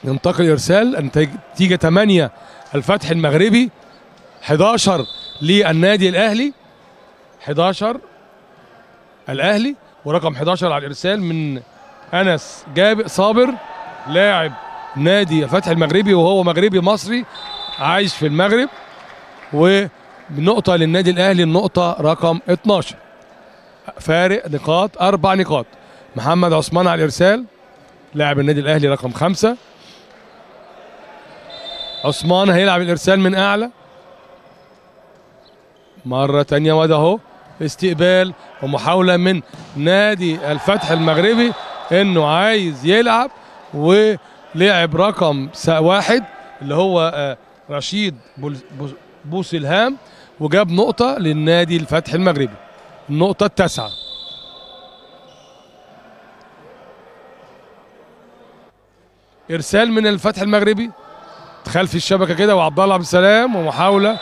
ينتقل إرسال النتيجة ثمانية الفتح المغربي حداشر للنادي الأهلي، حداشر الأهلي. ورقم حداشر على الإرسال من أنس جابر صابر لاعب نادي الفتح المغربي، وهو مغربي مصري عايش في المغرب. وبنقطة للنادي الأهلي، النقطة رقم اتناشر فارق نقاط، أربع نقاط. محمد عثمان على الإرسال، لاعب النادي الأهلي رقم خمسة. عثمان هيلعب الإرسال من أعلى مرة تانية، وده أهو استقبال ومحاولة من نادي الفتح المغربي إنه عايز يلعب، ولعب رقم واحد اللي هو رشيد بوسلهام وجاب نقطة للنادي الفتح المغربي، النقطة التاسعة. إرسال من الفتح المغربي خلف الشبكة كده وعبد الله عبد السلام ومحاولة،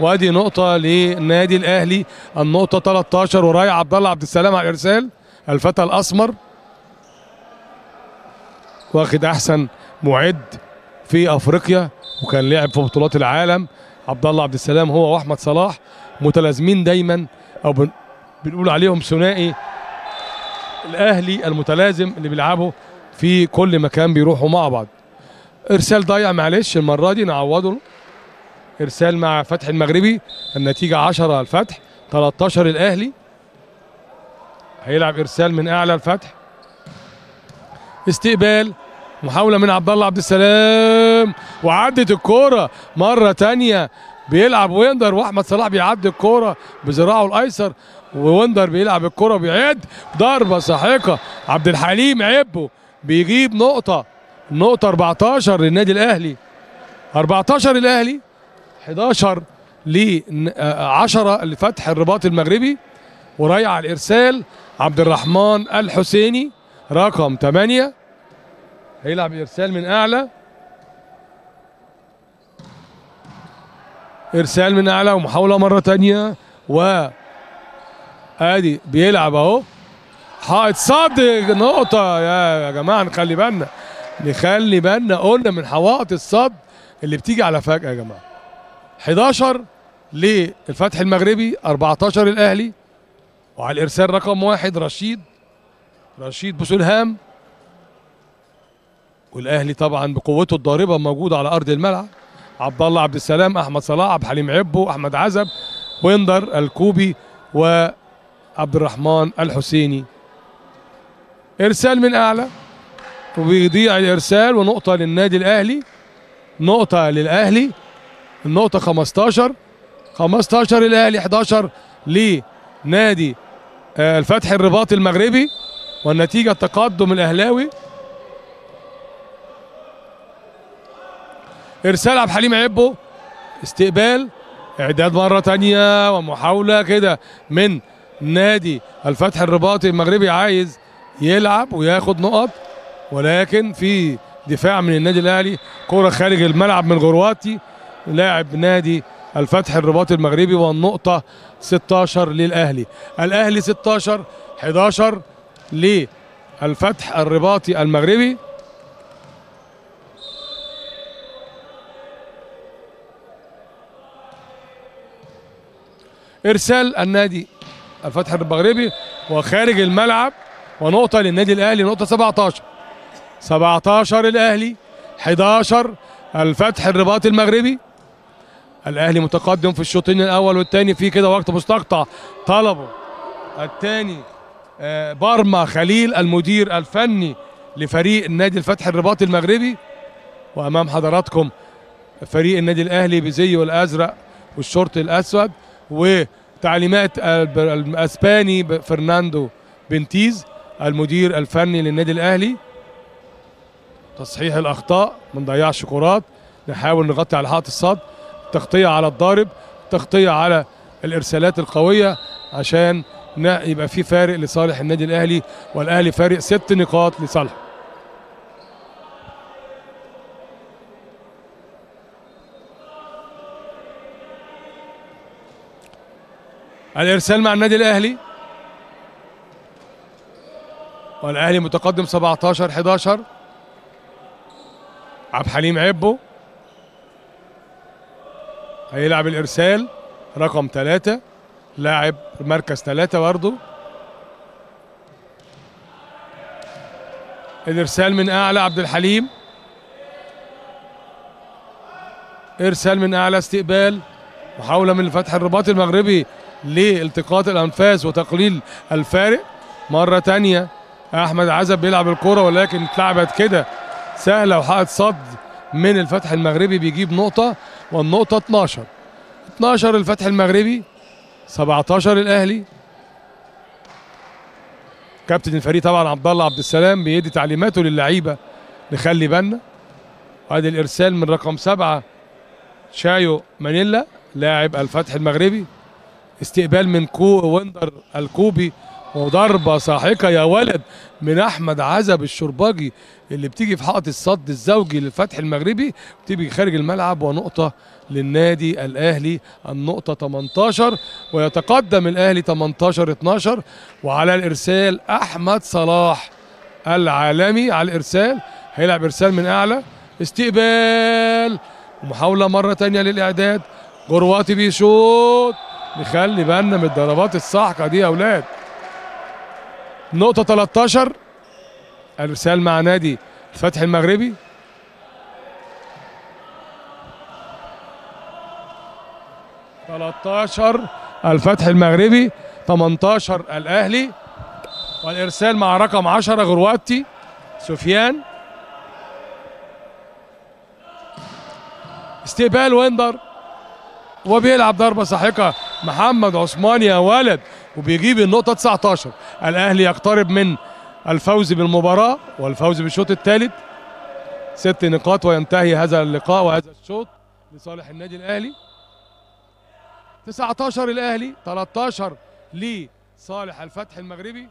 وادي نقطة للنادي الأهلي، النقطة ثلاثة عشر. ورايح عبد الله عبد السلام على الإرسال، الفتى الأسمر واخد أحسن معد في أفريقيا وكان لعب في بطولات العالم. عبد الله عبد السلام هو وأحمد صلاح متلازمين دايما، أو بنقول عليهم ثنائي الأهلي المتلازم اللي بيلعبوا في كل مكان بيروحوا مع بعض. إرسال ضيع، معلش المرة دي نعوضه. إرسال مع فتح المغربي، النتيجة عشرة الفتح ثلاثة عشر الأهلي. هيلعب إرسال من أعلى الفتح، استقبال، محاولة من عبد الله عبد السلام وعدت الكورة مرة تانية، بيلعب ويندر وأحمد صلاح بيعدي الكورة بذراعه الأيسر، وويندر بيلعب الكورة وبيعد ضربة ساحقة. عبد الحليم عبو بيجيب نقطة، نقطة أربعة عشر للنادي الأهلي، أربعة عشر الأهلي، أحد عشر ل عشرة لفتح الرباط المغربي. ورايح على الإرسال عبد الرحمن الحسيني رقم ثمانية، هيلعب إرسال من أعلى، إرسال من أعلى ومحاولة مرة تانية، وآدي بيلعب أهو حائط صد نقطة. يا جماعة نخلي بالنا، نخلي بالنا، قلنا من حوائط الصد اللي بتيجي على فجأة يا جماعة. أحد عشر للفتح المغربي، أربعة عشر الأهلي. وعلى الإرسال رقم واحد رشيد، رشيد بوسلهام، والأهلي طبعا بقوته الضاربة موجودة على أرض الملعب. عبد الله عبد السلام، أحمد صلاح، عبد الحليم عبو، أحمد عزب، ويندر الكوبي، وعبد الرحمن الحسيني. إرسال من أعلى وبيضيع الإرسال، ونقطة للنادي الأهلي، نقطة للأهلي، النقطة خمستاشر، خمستاشر الأهلي، أحد عشر لنادي الفتح الرباط المغربي، والنتيجة تقدم الأهلاوي. إرسال عبد الحليم عبو، استقبال، إعداد مرة تانية ومحاولة كده من نادي الفتح الرباطي المغربي، عايز يلعب وياخد نقط، ولكن في دفاع من النادي الأهلي، كرة خارج الملعب من غرواتي لاعب نادي الفتح الرباطي المغربي، والنقطة ستة عشر للأهلي. الأهلي ستة عشر، أحد عشر للفتح الرباطي المغربي. إرسال النادي الفتح المغربي وخارج الملعب، ونقطة للنادي الأهلي، نقطة سبعة عشر، سبعة عشر الأهلي، أحد عشر الفتح الرباطي المغربي. الأهلي متقدم في الشوطين الأول والثاني، في كده وقت مستقطع طلبه الثاني برما خليل المدير الفني لفريق النادي الفتح الرباطي المغربي. وأمام حضراتكم فريق النادي الأهلي بزيه الأزرق والشورت الأسود، وتعليمات الأسباني فرناندو بنتيز المدير الفني للنادي الأهلي. تصحيح الأخطاء، ما نضيعش كرات، نحاول نغطي على حائط الصد، تغطية على الضارب، تغطية على الإرسالات القوية، عشان يبقى في فارق لصالح النادي الأهلي، والأهلي فارق ست نقاط لصالحه. الإرسال مع النادي الأهلي، والأهلي متقدم سبعة عشر، أحد عشر. عبد الحليم عبو هيلعب الإرسال رقم ثلاثة، لاعب مركز ثلاثة برضه. الإرسال من أعلى عبد الحليم، إرسال من أعلى، استقبال، محاولة من الفتح الرباطي المغربي لالتقاط الانفاس وتقليل الفارق. مره ثانيه احمد عزب بيلعب الكوره ولكن اتلعبت كده سهله وحقت صد من الفتح المغربي بيجيب نقطه، والنقطه اتناشر اتناشر الفتح المغربي، سبعتاشر الاهلي. كابتن الفريق طبعا عبد الله عبد السلام بيدي تعليماته للعيبه نخلي بالنا. وادي الارسال من رقم سبعه شايو مانيلا لاعب الفتح المغربي، استقبال من كو ويندر الكوبي وضربه ساحقه يا ولد من احمد عزب الشرباجي اللي بتيجي في حائط الصد الزوجي للفتح المغربي، بتيجي خارج الملعب ونقطه للنادي الاهلي، النقطه تمنتاشر، ويتقدم الاهلي تمنتاشر اتناشر. وعلى الارسال احمد صلاح العالمي على الارسال، هيلعب ارسال من اعلى، استقبال ومحاوله مره ثانيه للاعداد، جرواتي بيشوط، نخلي بالنا من الضربات الساحقه دي يا اولاد. نقطة تلتاشر الارسال مع نادي الفتح المغربي. تلتاشر الفتح المغربي، تمنتاشر الاهلي. والارسال مع رقم عشرة جرواتي سفيان، استقبال ويندر وبيلعب ضربة ساحقة محمد عثمان يا ولد وبيجيب النقطة تسعتاشر. الأهلي يقترب من الفوز بالمباراة والفوز بالشوط الثالث، ست نقاط وينتهي هذا اللقاء وهذا الشوط لصالح النادي الأهلي. تسعتاشر الأهلي، تلتاشر لصالح الفتح المغربي.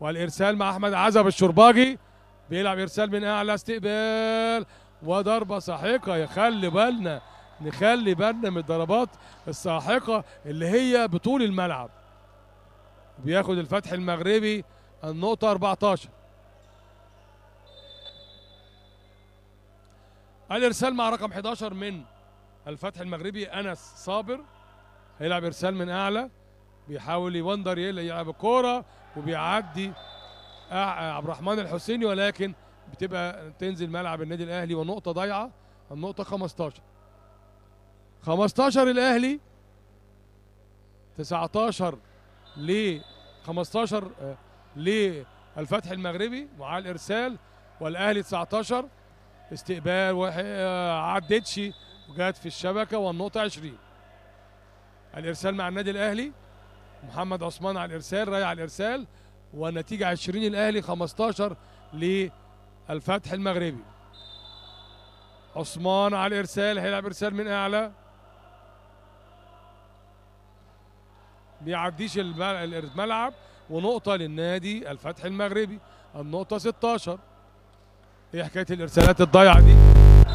والإرسال مع أحمد عزب الشرباجي بيلعب إرسال من أعلى، استقبال وضربة ساحقة، يخلي بالنا نخلي بالنا من الضربات الساحقة اللي هي بطول الملعب. بياخد الفتح المغربي النقطة اربعتاشر. الارسال مع رقم حداشر من الفتح المغربي انس صابر، هيلعب ارسال من اعلى، بيحاول يوندر يلعب الكورة وبيعدي عبد الرحمن الحسيني ولكن بتبقى تنزل ملعب النادي الاهلي ونقطة ضايعة، النقطة خمستاشر. خمستاشر الاهلي، تسعتاشر ل خمستاشر للفتح المغربي وعلى الارسال. والاهلي تسعتاشر، استقبال وعدتش وجات في الشبكه والنقطه عشرين. الارسال مع النادي الاهلي، محمد عثمان على الارسال، رايح على الارسال، والنتيجه عشرين الاهلي خمستاشر للفتح المغربي. عثمان على الارسال، هيلعب ارسال من اعلى، بيعديش الملعب ونقطه للنادي الفتح المغربي، النقطه ستاشر. ايه حكايه الارسالات الضايعه دي؟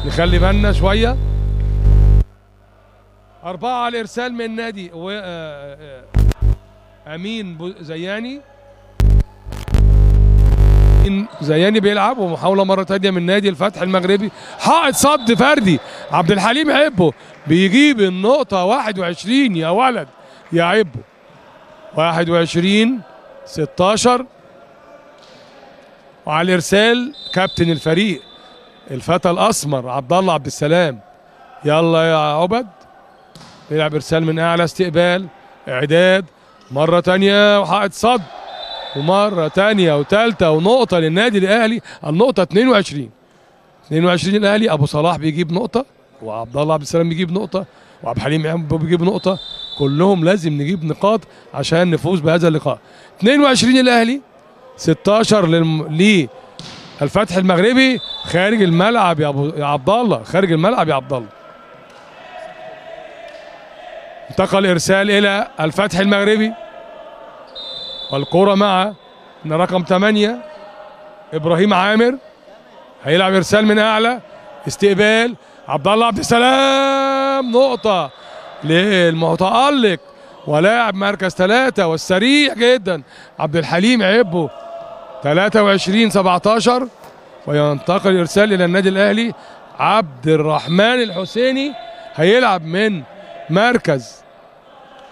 نخلي بالنا شويه. اربعه على الارسال من نادي و... امين زياني زياني بيلعب ومحاوله مره ثانيه من نادي الفتح المغربي، حائط صد فردي عبد الحليم عبو بيجيب النقطه واحد وعشرين يا ولد يا عبو، واحد وعشرين ستاشر. وعلى الارسال كابتن الفريق الفتى الاسمر عبد الله عبد السلام، يلا يا عبد، بيلعب ارسال من اعلى، استقبال اعداد مره ثانيه وحائط صد ومرة تانية وتالتة ونقطة للنادي الأهلي، النقطة اتنين وعشرين. اتنين وعشرين الأهلي، أبو صلاح بيجيب نقطة وعبد الله عبد السلام بيجيب نقطة وعبد الحليم عبو بيجيب نقطة، كلهم لازم نجيب نقاط عشان نفوز بهذا اللقاء. اتنين وعشرين الأهلي، ستاشر للم... للفتح المغربي، خارج الملعب يا أبو يا عبد الله، خارج الملعب يا عبد الله. انتقل إرسال إلى الفتح المغربي. والكرة مع رقم ثمانية ابراهيم عامر، هيلعب ارسال من اعلى، استقبال عبد الله عبد السلام، نقطة للمتألق ولاعب مركز ثلاثة والسريع جدا عبد الحليم عبو، تلاتة وعشرين سبعتاشر. وينتقل ارسال الى النادي الاهلي، عبد الرحمن الحسيني هيلعب من مركز،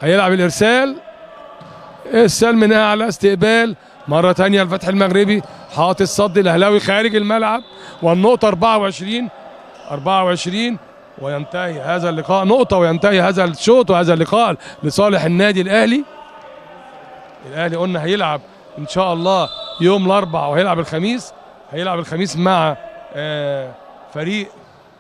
هيلعب الارسال ارسال من اعلى، استقبال مره ثانيه الفتح المغربي، حاطط الصد الاهلاوي خارج الملعب، والنقطه اربعة وعشرين اربعة وعشرين وينتهي هذا اللقاء، نقطة وينتهي هذا الشوط وهذا اللقاء لصالح النادي الأهلي. الأهلي قلنا هيلعب إن شاء الله يوم الأربعاء وهيلعب الخميس، هيلعب الخميس مع فريق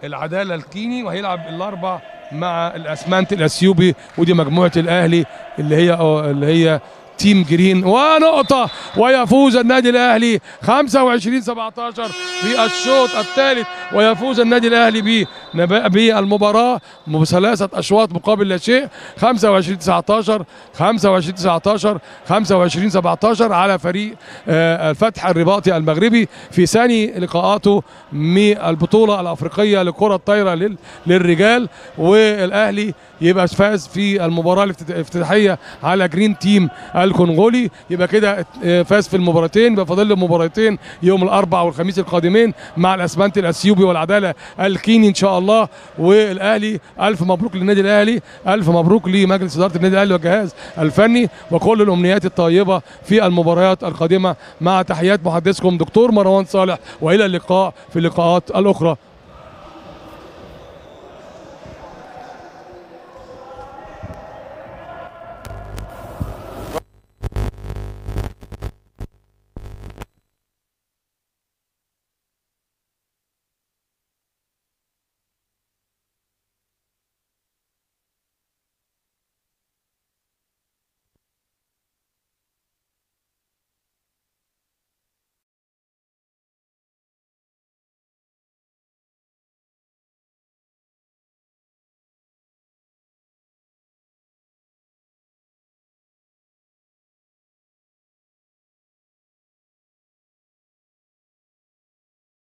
العدالة الكيني، وهيلعب الأربعاء مع الأسمنت الأثيوبي، ودي مجموعة الأهلي اللي هي اللي هي تيم جرين. ونقطة ويفوز النادي الأهلي خمسة وعشرين سبعة عشر في الشوط الثالث، ويفوز النادي الأهلي بالمباراة بثلاثة أشواط مقابل لا شيء، خمسة وعشرين تسعة عشر خمسة وعشرين تسعة عشر خمسة وعشرين سبعة عشر على فريق الفتح الرباطي المغربي في ثاني لقاءاته من البطولة الأفريقية لكرة الطايرة للرجال. والأهلي يبقى فاز في المباراة الافتتاحية على جرين تيم الكونغولي، يبقى كده فاز في المباراتين، يبقى فاضل له مباراتين يوم الاربعاء والخميس القادمين مع الاسمنت الاثيوبي والعداله الكيني ان شاء الله. والاهلي الف مبروك للنادي الاهلي، الف مبروك لمجلس اداره النادي الاهلي والجهاز الفني، وكل الامنيات الطيبه في المباريات القادمه. مع تحيات محدثكم دكتور مروان صالح، والى اللقاء في اللقاءات الاخرى.